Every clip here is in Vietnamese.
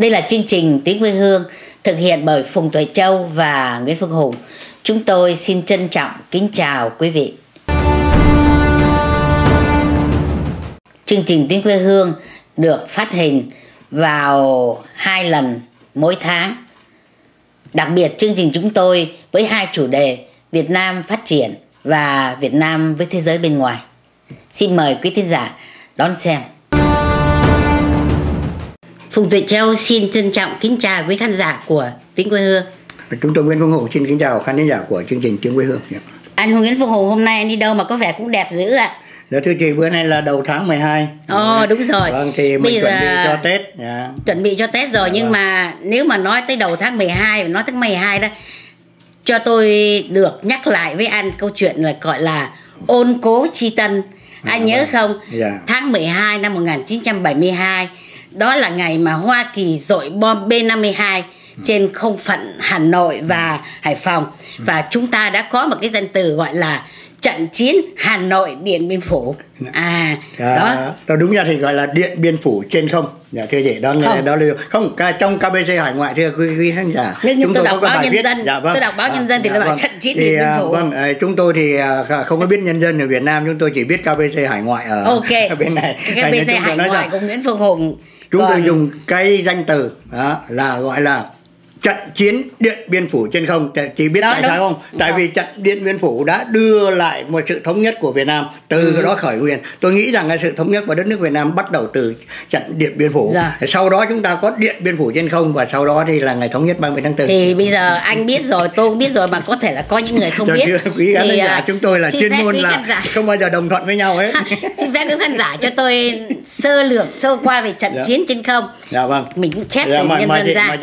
Đây là chương trình Tiếng Quê Hương thực hiện bởi Phùng Tuệ Châu và Nguyễn Phương Hùng. Chúng tôi xin trân trọng kính chào quý vị. Chương trình Tiếng Quê Hương được phát hình vào 2 lần mỗi tháng. Đặc biệt chương trình chúng tôi với 2 chủ đề: Việt Nam phát triển và Việt Nam với thế giới bên ngoài. Xin mời quý thính giả đón xem. Phùng Tuệ Châu xin trân trọng kính chào quý khán giả của Tiếng Quê Hương. Chúng tôi Nguyễn Phương Hùng xin kính chào khán giả của chương trình Tiếng Quê Hương. Anh Nguyễn Phương Hùng hôm nay anh đi đâu mà có vẻ cũng đẹp dữ ạ? Dạ thưa chị, bữa nay là đầu tháng 12. Ồ đúng rồi. Vâng, thì mình chuẩn bị cho Tết. Yeah. Chuẩn bị cho Tết rồi, nhưng vâng. Mà nếu mà nói tới đầu tháng 12, nói tháng 12 đó, cho tôi được nhắc lại với anh câu chuyện là gọi là ôn cố chi tân. Anh nhớ không? Yeah. Tháng 12 năm 1972, đó là ngày mà Hoa Kỳ dội bom B-52 trên không phận Hà Nội và Hải Phòng. Và chúng ta đã có một cái danh từ gọi là trận chiến Hà Nội Điện Biên Phủ. Đó đúng ra thì gọi là Điện Biên Phủ trên không. Dạ thưa chị, đó nghe đó lưu. Không, trong KBC Hải Ngoại thưa quý khán giả. Nhưng tôi đọc báo Nhân Dân. Dạ, vâng. Tôi đọc báo Nhân Dân thì là bảo trận chiến Điện Biên Phủ. Vâng, chúng tôi thì không có biết Nhân Dân ở Việt Nam, chúng tôi chỉ biết KBC Hải Ngoại ở bên này. KBC Hải Ngoại của Nguyễn Phương Hùng. Chúng tôi dùng cái danh từ đó là gọi là trận chiến Điện Biên Phủ trên không. Chị biết đó, tại sao không? Tại vì trận Điện Biên Phủ đã đưa lại một sự thống nhất của Việt Nam. Từ đó khởi nguyên. Tôi nghĩ rằng cái sự thống nhất của đất nước Việt Nam bắt đầu từ trận Điện Biên Phủ. Sau đó chúng ta có Điện Biên Phủ trên không. Và sau đó thì là ngày thống nhất 30 tháng 4. Thì bây giờ anh biết rồi, tôi cũng biết rồi, mà có thể là có những người không biết. Quý khán giả chúng tôi là chuyên môn là không bao giờ đồng thuận với nhau ấy. Xin phép quý khán giả cho tôi sơ lược sơ qua về trận chiến trên không. Mình cũng chép từ Nhân Dân ra.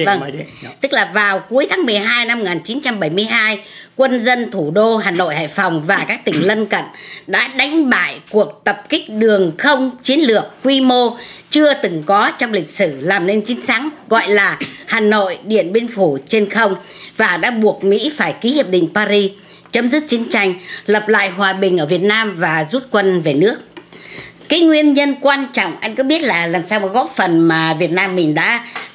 Tức là vào cuối tháng 12 năm 1972, quân dân thủ đô Hà Nội, Hải Phòng và các tỉnh lân cận đã đánh bại cuộc tập kích đường không chiến lược quy mô chưa từng có trong lịch sử, làm nên chiến thắng gọi là Hà Nội Điện Biên Phủ trên không, và đã buộc Mỹ phải ký hiệp định Paris, chấm dứt chiến tranh, lập lại hòa bình ở Việt Nam và rút quân về nước. Cái nguyên nhân quan trọng anh có biết là làm sao mà góp phần mà Việt Nam mình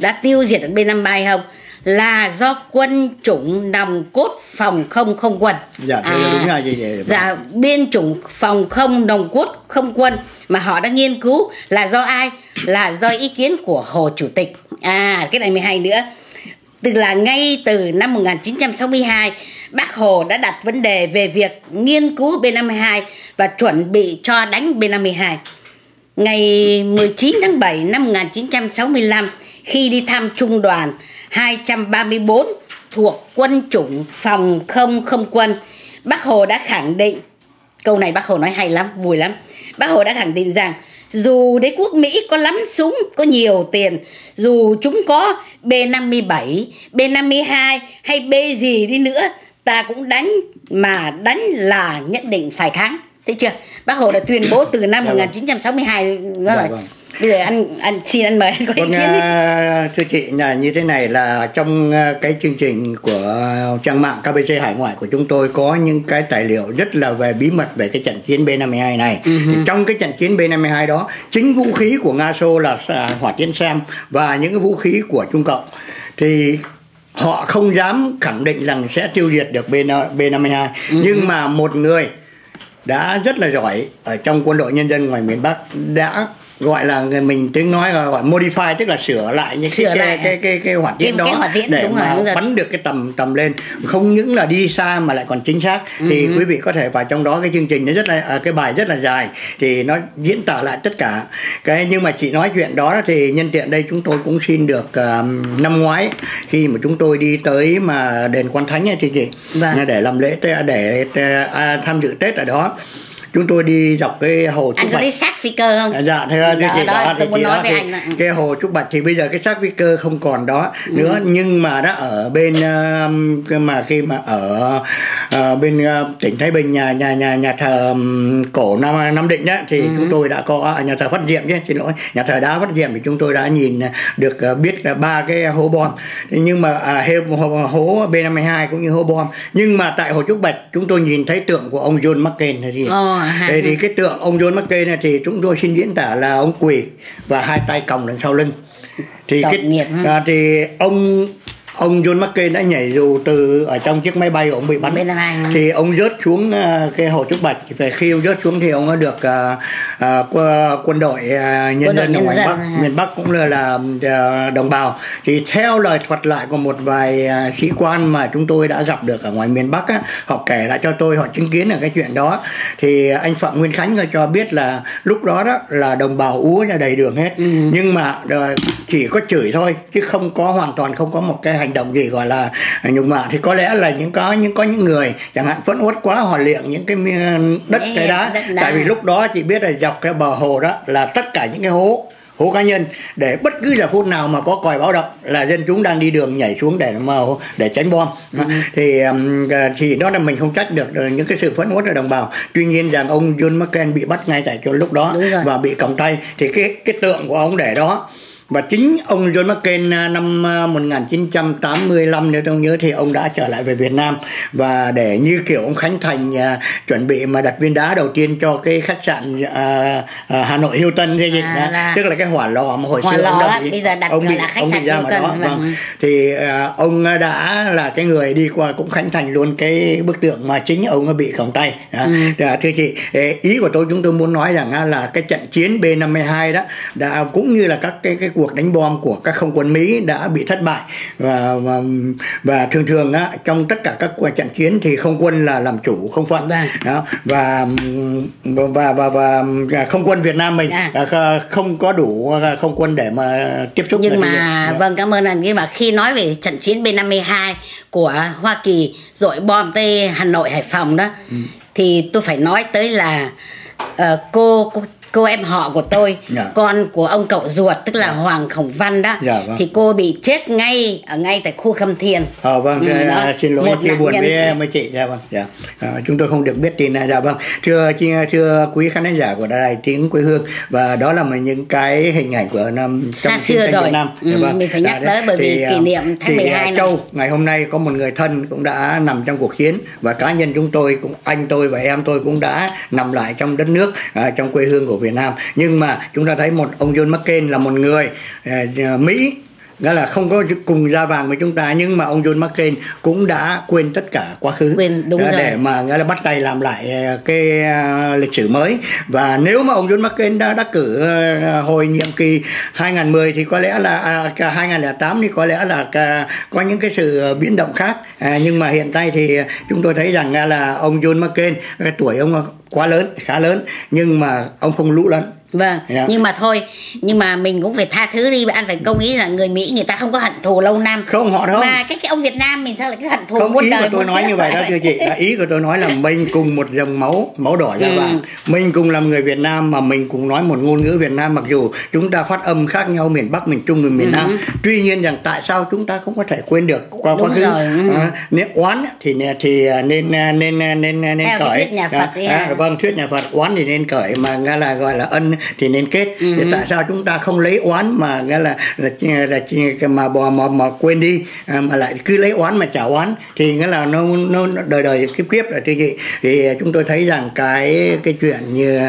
đã tiêu diệt ở B-53 không? Là do quân chủng nòng cốt phòng không không quân. Dạ, đúng là gì vậy? Dạ, biên chủng phòng không nòng cốt không quân mà họ đã nghiên cứu là do ai? Là do ý kiến của Hồ Chủ tịch. Cái này mới hay nữa. Tức là ngay từ năm 1962, Bác Hồ đã đặt vấn đề về việc nghiên cứu B-52 và chuẩn bị cho đánh B-52. Ngày 19 tháng 7 năm 1965, khi đi thăm Trung đoàn 234 thuộc quân chủng phòng không không quân, Bác Hồ đã khẳng định, câu này Bác Hồ nói hay lắm, vui lắm. Bác Hồ đã khẳng định rằng dù đế quốc Mỹ có lắm súng, có nhiều tiền, dù chúng có B-57, B-52 hay B gì đi nữa, ta cũng đánh, mà đánh là nhất định phải thắng. Thấy chưa? Bác Hồ đã tuyên bố từ năm 1962 đó rồi. Bây giờ anh xin anh mời anh có ý kiến. Thưa chị, là như thế này, là trong cái chương trình của trang mạng KBC Hải Ngoại của chúng tôi có những cái tài liệu rất là về bí mật về cái trận chiến B-52 này. Trong cái trận chiến B-52 đó, chính vũ khí của Nga Xô là hỏa tiễn Sam và những cái vũ khí của Trung Cộng thì họ không dám khẳng định rằng sẽ tiêu diệt được B-52. Nhưng mà một người đã rất là giỏi ở trong quân đội nhân dân ngoài miền Bắc đã gọi là mình tiếng nói gọi modify, tức là sửa lại những cái hỏa tiễn đó, để mà bắn được cái tầm lên, không những là đi xa mà lại còn chính xác. Thì quý vị có thể vào trong đó, cái chương trình nó rất là cái bài rất là dài thì nó diễn tả lại tất cả cái. Nhưng mà chị nói chuyện đó thì nhân tiện đây chúng tôi cũng xin được năm ngoái khi mà chúng tôi đi tới mà đền Quan Thánh ấy, thì chị để làm lễ để tham dự Tết ở đó. Chúng tôi đi dọc cái hồ Trúc Bạch. Anh có thấy xác phi cơ không? Dạ, thưa chị, đó tôi muốn nói với anh ạ. Cái hồ Trúc Bạch thì bây giờ cái xác phi cơ không còn đó nữa, nhưng mà đã ở bên mà khi mà ở bên tỉnh Thái Bình, nhà thờ cổ Nam Định đó, thì chúng tôi đã có nhà thờ Phát Diệm chứ, xin lỗi, nhà thờ đá Phát Diệm, thì chúng tôi đã nhìn được biết là 3 cái hố bom. Nhưng mà hố B-52 cũng như hố bom. Nhưng mà tại hồ Trúc Bạch chúng tôi nhìn thấy tượng của ông John McCain hay gì. Đây thì cái tượng ông John McCain này thì chúng tôi xin diễn tả là ông quỳ và 2 tay còng đằng sau lưng. Thì ông John McCain đã nhảy dù từ ở trong chiếc máy bay ông bị bắn. Thì ông rớt xuống cái hồ Trúc Bạch. Về khi ông rớt xuống thì ông đã được quân đội nhân dân ở miền Bắc cũng là đồng bào. Thì theo lời thuật lại của một vài sĩ quan mà chúng tôi đã gặp được ở ngoài miền Bắc á, họ kể lại cho tôi, họ chứng kiến ở cái chuyện đó. Thì anh Phạm Nguyên Khánh cho biết là lúc đó đó là đồng bào úa ra đầy đường hết. Nhưng mà chỉ có chửi thôi chứ không có, hoàn toàn không có một cái hành động gì gọi là nhục mạ. Thì có lẽ là có những người chẳng hạn phẫn uất quá, họ liệng những cái đất cái đá. Tại vì lúc đó chị biết là dọc cái bờ hồ đó là tất cả những cái hố cá nhân, để bất cứ giờ phút nào mà có còi báo động là dân chúng đang đi đường nhảy xuống để tránh bom. Thì đó là mình không trách được những cái sự phẫn uất ở đồng bào. Tuy nhiên rằng ông John McCain bị bắt ngay tại chỗ lúc đó và bị còng tay. Thì cái tượng của ông để đó. Và chính ông John McCain năm 1985 nếu tôi nhớ thì ông đã trở lại về Việt Nam, và để như kiểu ông khánh thành chuẩn bị mà đặt viên đá đầu tiên cho cái khách sạn Hà Nội Hilton hay gì đó. Tức là cái hỏa lò mà hồi xưa ông bị ra mà đó. Thì ông đã là cái người đi qua cũng khánh thành luôn cái bức tượng mà chính ông bị còng tay. Thưa chị, ý của chúng tôi muốn nói rằng là cái trận chiến B-52 đó đã, cũng như là các cái cuộc đánh bom của các không quân Mỹ đã bị thất bại, và thường thường á, trong tất cả các cuộc trận chiến thì không quân là làm chủ không phận đó, và không quân Việt Nam mình không có đủ không quân để mà tiếp xúc. Nhưng mà vâng, cảm ơn anh. Nhưng mà khi nói về trận chiến B-52 của Hoa Kỳ dội bom tới Hà Nội, Hải Phòng đó, thì tôi phải nói tới là cô em họ của tôi, con của ông cậu ruột tức là Hoàng Khổng Văn đó, thì cô bị chết ngay tại khu Khâm Thiên. Xin lỗi, chia buồn với chị. Chúng tôi không được biết tin này. Thưa quý khán giả của đài Tiếng Quê Hương, và đó là những cái hình ảnh của năm xa xưa rồi. Mình phải nhắc tới bởi vì kỷ niệm tháng 12 năm. Châu ngày hôm nay có một người thân cũng đã nằm trong cuộc chiến, và cá nhân chúng tôi cũng, anh tôi và em tôi cũng đã nằm lại trong đất nước, trong quê hương của Việt Nam. Nhưng mà chúng ta thấy một ông John McCain là một người Mỹ, đó là không có cùng da vàng với chúng ta, nhưng mà ông John McCain cũng đã quên tất cả quá khứ, để mà nghĩa là bắt tay làm lại cái lịch sử mới. Và nếu mà ông John McCain đã đắc cử hồi nhiệm kỳ 2010 thì có lẽ là 2008 thì có lẽ là có những cái sự biến động khác. Nhưng mà hiện nay thì chúng tôi thấy rằng là ông John McCain, cái tuổi ông quá lớn, khá lớn, nhưng mà ông không lũ lẫn. Nhưng mà thôi, nhưng mà mình cũng phải tha thứ đi. Anh phải công ý là người Mỹ người ta không có hận thù lâu năm. Không, họ đâu. Mà cái ông Việt Nam mình sao lại cái hận thù muôn đời. Ý của tôi nói như vậy đó thưa chị. Ý của tôi nói là mình cùng một dòng máu đỏ da vàng, mình cùng làm người Việt Nam, mà mình cùng nói một ngôn ngữ Việt Nam, mặc dù chúng ta phát âm khác nhau, miền Bắc miền Trung miền Nam. Tuy nhiên rằng tại sao chúng ta không có thể quên được qua quá khứ. Nếu oán thì nên cởi. Thuyết nhà Phật đấy ha. Vâng, thuyết nhà Phật, oán thì nên cởi, mà nghe là gọi là ân thì nên kết. Thì tại sao chúng ta không lấy oán mà nghĩa là quên đi, mà lại cứ lấy oán mà trả oán, thì nghĩa là nó đời đời kiếp kiếp là thưa chị. Thì chúng tôi thấy rằng cái chuyện như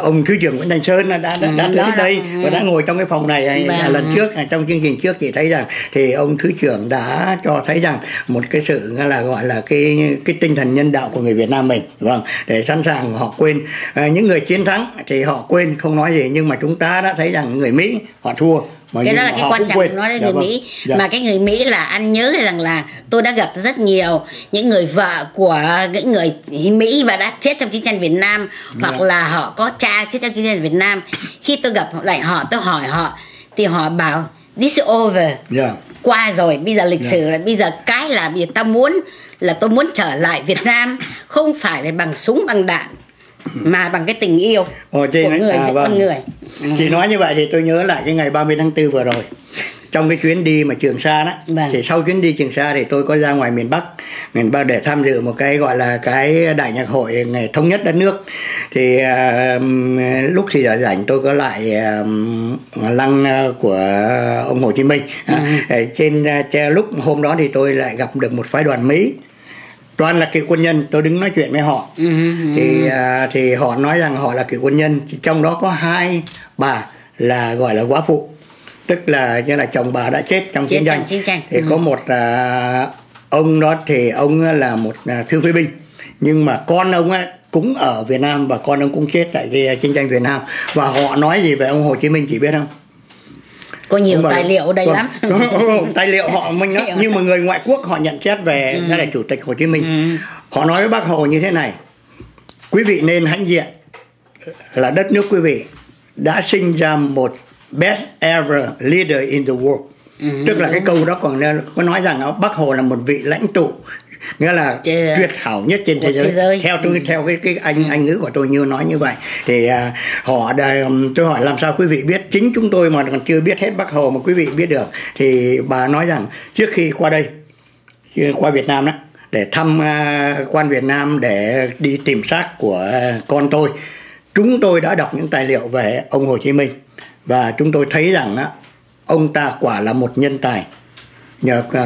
ông Thứ trưởng Nguyễn Thanh Sơn đã tới đây và đã ngồi trong cái phòng này lần trước, trong chương trình trước, chị thấy rằng thì ông Thứ trưởng đã cho thấy rằng một cái sự gọi là cái tinh thần nhân đạo của người Việt Nam mình, để sẵn sàng họ quên. Những người chiến thắng thì họ quên, không nói gì, nhưng mà chúng ta đã thấy rằng người Mỹ họ thua. Cái đó là cái quan trọng của nó đấy, người Mỹ. Mà cái người Mỹ là anh nhớ rằng là tôi đã gặp rất nhiều những người vợ của những người Mỹ và đã chết trong chiến tranh Việt Nam, hoặc là họ có cha chết trong chiến tranh Việt Nam. Khi tôi gặp lại họ, tôi hỏi họ thì họ bảo this over, qua rồi, bây giờ lịch sử là bây giờ bây giờ tôi muốn trở lại Việt Nam, không phải là bằng súng bằng đạn, mà bằng cái tình yêu của người giữa con người. Chị nói như vậy thì tôi nhớ lại cái ngày 30 tháng 4 vừa rồi, trong cái chuyến đi mà Trường Sa đó. Thì sau chuyến đi Trường Sa thì tôi có ra ngoài miền Bắc để tham dự một cái gọi là cái đại nhạc hội ngày thống nhất đất nước. Thì lúc thì giờ rảnh tôi có lại lăng của ông Hồ Chí Minh. Lúc hôm đó thì tôi lại gặp được một phái đoàn Mỹ, toàn là cựu quân nhân. Tôi đứng nói chuyện với họ, thì họ nói rằng họ là cựu quân nhân, trong đó có hai bà là gọi là quá phụ. tức là như là chồng bà đã chết trong chiến tranh. Thì có một ông đó thì ông là một thương phế binh, nhưng mà con ông ấy cũng ở Việt Nam và con ông cũng chết tại cái chiến tranh Việt Nam. Và họ nói gì về ông Hồ Chí Minh chị biết không? Có nhiều tài liệu đầy lắm. Tài liệu họ mình đó. Nhưng mà người ngoại quốc họ nhận xét về đây là Chủ tịch Hồ Chí Minh. Họ nói với bác Hồ như thế này: quý vị nên hãnh diện là đất nước quý vị đã sinh ra một best ever leader in the world. Tức là cái câu đó còn có nói rằng bác Hồ là một vị lãnh tụ, nghĩa là tuyệt hảo nhất trên thế giới. Theo cái anh ngữ của tôi như nói như vậy. Thì tôi hỏi làm sao quý vị biết? Chính chúng tôi mà còn chưa biết hết bác Hồ mà quý vị biết được. Thì bà nói rằng trước khi qua đây, qua Việt Nam đó, để thăm quan Việt Nam để đi tìm xác của con tôi, chúng tôi đã đọc những tài liệu về ông Hồ Chí Minh và chúng tôi thấy rằng ông ta quả là một nhân tài.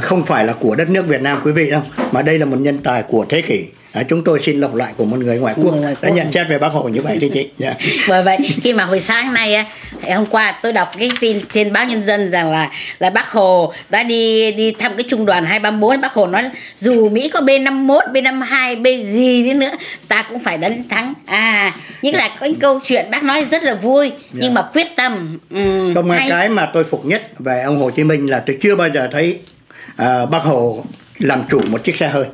Không phải là của đất nước Việt Nam quý vị đâu, mà đây là một nhân tài của thế kỷ. Chúng tôi xin lặp lại của một người ngoại quốc đã nhận xét về bác Hồ như vậy chị. Bởi vậy khi mà hồi sáng nay, hôm qua tôi đọc cái tin trên báo Nhân dân rằng là bác Hồ đã đi thăm cái trung đoàn 234. Bác Hồ nói dù Mỹ có B-51, B-52, B gì đi nữa ta cũng phải đánh thắng. Nhưng là có những câu chuyện bác nói rất là vui, nhưng mà quyết tâm. Cái mà tôi phục nhất về ông Hồ Chí Minh là tôi chưa bao giờ thấy bác Hồ làm chủ một chiếc xe hơi,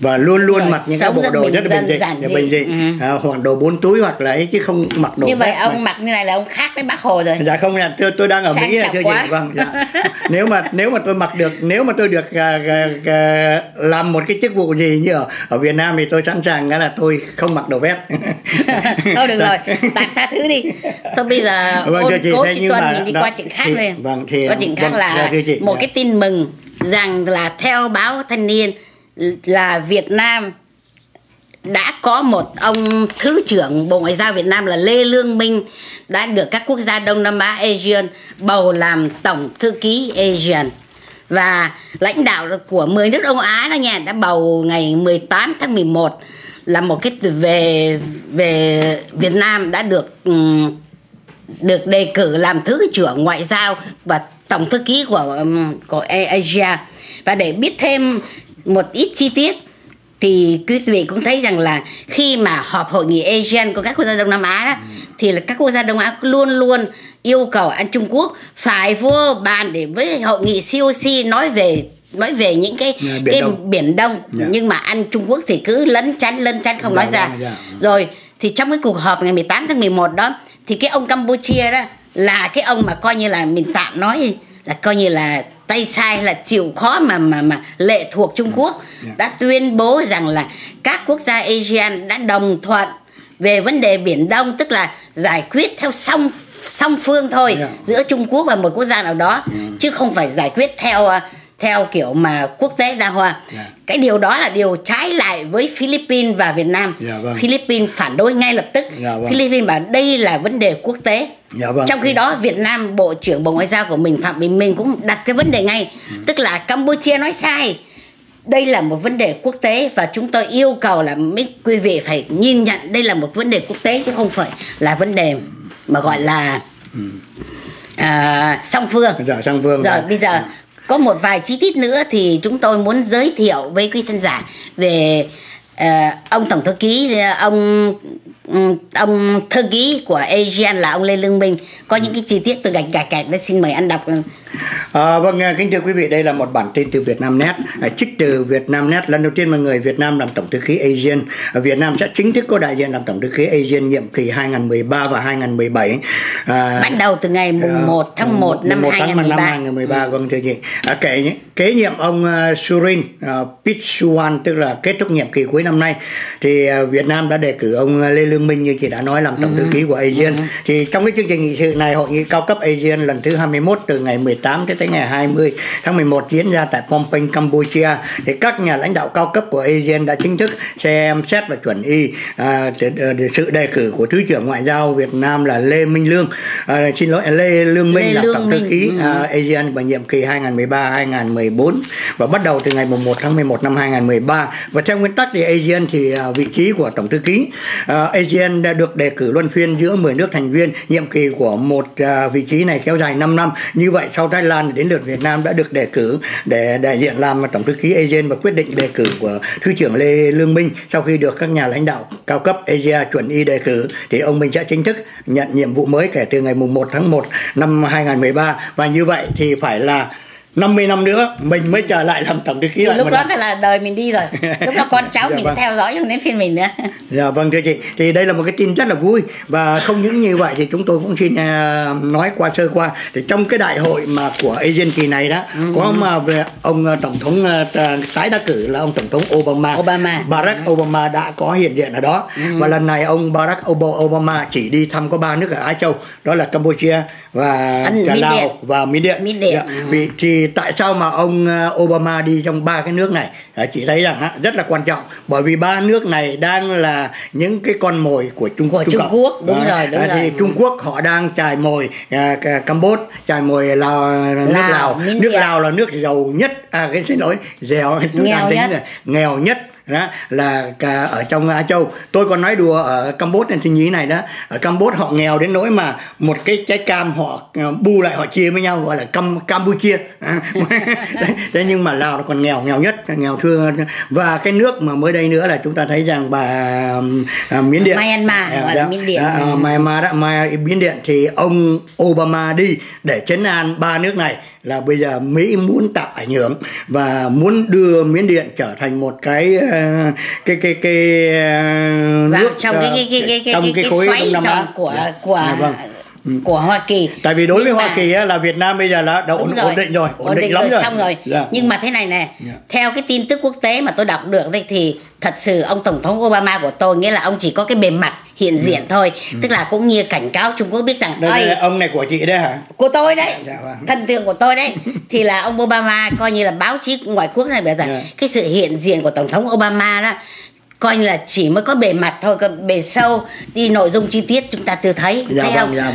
và luôn luôn mặc những cái bộ đồ rất là bình dị, hoặc đồ 4 túi hoặc là ấy, chứ không mặc đồ như vậy. Ông mặc như này là ông khác với bác Hồ rồi. Dạ không, là tôi đang ở Mỹ chưa gì. Vâng, dạ. Nếu mà tôi mặc được, nếu mà tôi được làm một cái chức vụ gì như ở Việt Nam thì tôi sẵn sàng là tôi không mặc đồ vest. Thôi được rồi, tha thứ đi. Thôi bây giờ cố chị Tuân mình đi qua chuyện khác rồi. Vâng, thì qua chuyện khác là một cái tin mừng rằng là theo báo Thanh Niên là Việt Nam đã có một ông Thứ trưởng Bộ Ngoại giao Việt Nam là Lê Lương Minh đã được các quốc gia Đông Nam Á ASEAN bầu làm Tổng Thư ký ASEAN. Và lãnh đạo của 10 nước Đông Á đó nha, đã bầu ngày 18 tháng 11 là một cái về Việt Nam đã được đề cử làm Thứ trưởng Ngoại giao và Tổng Thư ký của ASEAN. Và để biết thêm một ít chi tiết thì quý vị cũng thấy rằng là khi mà họp hội nghị ASEAN của các quốc gia Đông Nam Á đó, thì là các quốc gia Đông Á luôn luôn yêu cầu Trung Quốc phải vô bàn để với hội nghị COC nói về những cái Biển Đông. Nhưng mà Trung Quốc thì cứ lấn chắn không nói ra. Rồi thì trong cái cuộc họp ngày 18 tháng 11 đó thì cái ông Campuchia đó là cái ông mà coi như là mình tạm nói là coi như là tay sai, là chịu khó mà lệ thuộc Trung Quốc, đã tuyên bố rằng là các quốc gia ASEAN đã đồng thuận về vấn đề Biển Đông, tức là giải quyết theo song phương thôi, giữa Trung Quốc và một quốc gia nào đó, chứ không phải giải quyết theo kiểu mà quốc tế đa hòa. Cái điều đó là điều trái lại với Philippines và Việt Nam. Philippines phản đối ngay lập tức. Philippines bảo đây là vấn đề quốc tế. Trong khi đó Việt Nam, Bộ trưởng Bộ Ngoại giao của mình Phạm Bình Minh cũng đặt cái vấn đề ngay, tức là Campuchia nói sai, đây là một vấn đề quốc tế và chúng tôi yêu cầu là quý vị phải nhìn nhận đây là một vấn đề quốc tế chứ không phải là vấn đề mà gọi là song phương. Rồi bây giờ có một vài chi tiết nữa thì chúng tôi muốn giới thiệu với quý khán giả về ông Tổng Thư ký, ông Thư ký của ASEAN là ông Lê Lương Minh. Có những cái chi tiết tôi gạch để xin mời anh đọc. Vâng, kính thưa quý vị, đây là một bản tin từ Vietnamnet, trích từ Vietnamnet. Lần đầu tiên mà người Việt Nam làm Tổng Thư ký ASEAN. Việt Nam sẽ chính thức có đại diện làm Tổng Thư ký ASEAN nhiệm kỳ 2013 và 2017. Bắt đầu từ ngày 1 tháng 1 năm 2013. Vâng thưa chị. Kế nhiệm ông Surin Pitsuwan, tức là kết thúc nhiệm kỳ cuối năm nay, thì Việt Nam đã đề cử ông Lê Lương Minh như chị đã nói làm Tổng Thư ký của ASEAN. Thì trong cái chương trình nghị sự này, hội nghị cao cấp ASEAN lần thứ 21 từ ngày 18 18 tới ngày 20 tháng 11 diễn ra tại Phnom Penh, Campuchia. Thì các nhà lãnh đạo cao cấp của ASEAN đã chính thức xem xét và chuẩn y sự đề cử của Thứ trưởng Ngoại giao Việt Nam là Lê Lương Minh là Tổng thư ký ASEAN và nhiệm kỳ 2013-2014 và bắt đầu từ ngày 1 tháng 11 năm 2013. Và theo nguyên tắc thì ASEAN thì vị trí của Tổng thư ký ASEAN đã được đề cử luân phiên giữa 10 nước thành viên. Nhiệm kỳ của một vị trí này kéo dài 5 năm. Như vậy sau Thái Lan đến lượt Việt Nam đã được đề cử để đại diện làm Tổng thư ký ASEAN và quyết định đề cử của Thứ trưởng Lê Lương Minh sau khi được các nhà lãnh đạo cao cấp ASEAN chuẩn y đề cử thì ông Minh sẽ chính thức nhận nhiệm vụ mới kể từ ngày 1 tháng 1 năm 2013 và như vậy thì phải là 50 năm nữa mình mới trở lại làm Tổng thư ký. Lúc đó là đời mình đi rồi, lúc đó con cháu mình theo dõi cho đến phiên mình nữa. Dạ vâng thưa chị, thì đây là một cái tin rất là vui. Và không những như vậy thì chúng tôi cũng xin nói qua sơ qua thì trong cái đại hội mà của ASEAN kỳ này đó có mà về ông Tổng thống tái đắc cử là ông Tổng thống Obama. Barack Obama đã có hiện diện ở đó. Và lần này ông Barack Obama chỉ đi thăm có 3 nước ở Á Châu, đó là Campuchia và Lào và Mỹ Điện. Vì thì tại sao mà ông Obama đi trong 3 cái nước này? Chị thấy rằng rất là quan trọng bởi vì 3 nước này đang là những cái con mồi của Trung Quốc. Đúng rồi. Trung Quốc họ đang chài mồi Campuchia, chài mồi Lào. Nước Lào là nước giàu nhất, nghèo nhất. Đó là cả ở trong Á Châu. Tôi còn nói đùa ở Campuchia thì như thế này đó, ở Campuchia họ nghèo đến nỗi mà một cái trái cam họ bu lại họ chia với nhau gọi là Campuchia. Thế nhưng mà Lào nó còn nghèo nhất. Và cái nước mà mới đây nữa là chúng ta thấy rằng Miến Điện, Myanmar thì ông Obama đi để trấn an 3 nước này là bây giờ Mỹ muốn tạo ảnh hưởng và muốn đưa Miến Điện trở thành một cái khối Đông Nam Á của Hoa Kỳ. Tại vì đối với Hoa Kỳ là Việt Nam bây giờ là đã ổn định lắm rồi. Yeah. Nhưng mà thế này nè, theo cái tin tức quốc tế mà tôi đọc được thì thật sự ông Tổng thống Obama của tôi nghĩa là ông chỉ có cái bề mặt hiện diện thôi, tức là cũng như cảnh cáo Trung Quốc biết rằng đây, ông này của chị đấy hả? Của tôi đấy, thần tượng của tôi đấy. Thì là ông Obama coi như là báo chí ngoại quốc này bây giờ cái sự hiện diện của Tổng thống Obama đó coi như là chỉ mới có bề mặt thôi, còn bề sâu đi nội dung chi tiết chúng ta chưa thấy.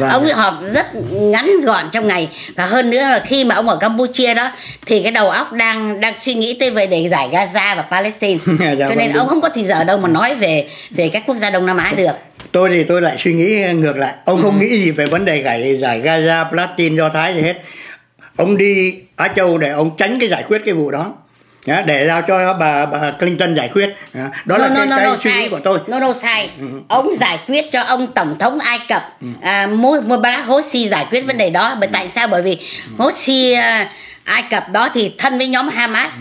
Ông họp rất ngắn gọn trong ngày và hơn nữa là khi mà ông ở Campuchia đó thì cái đầu óc đang suy nghĩ tới về để giải Gaza và Palestine. Cho nên ông không có thời giờ đâu mà nói về các quốc gia Đông Nam Á được. Tôi thì tôi lại suy nghĩ ngược lại, ông không nghĩ gì về vấn đề giải Gaza, Palestine, Do Thái gì hết. Ông đi Á Châu để ông tránh cái giải quyết cái vụ đó, để giao cho bà Clinton giải quyết. Đó là cái suy nghĩ của tôi. Sai. Ông giải quyết cho ông Tổng thống Ai Cập Mubarak Hosni giải quyết vấn đề đó. Tại sao? Bởi vì Hosni Ai Cập đó thì thân với nhóm Hamas.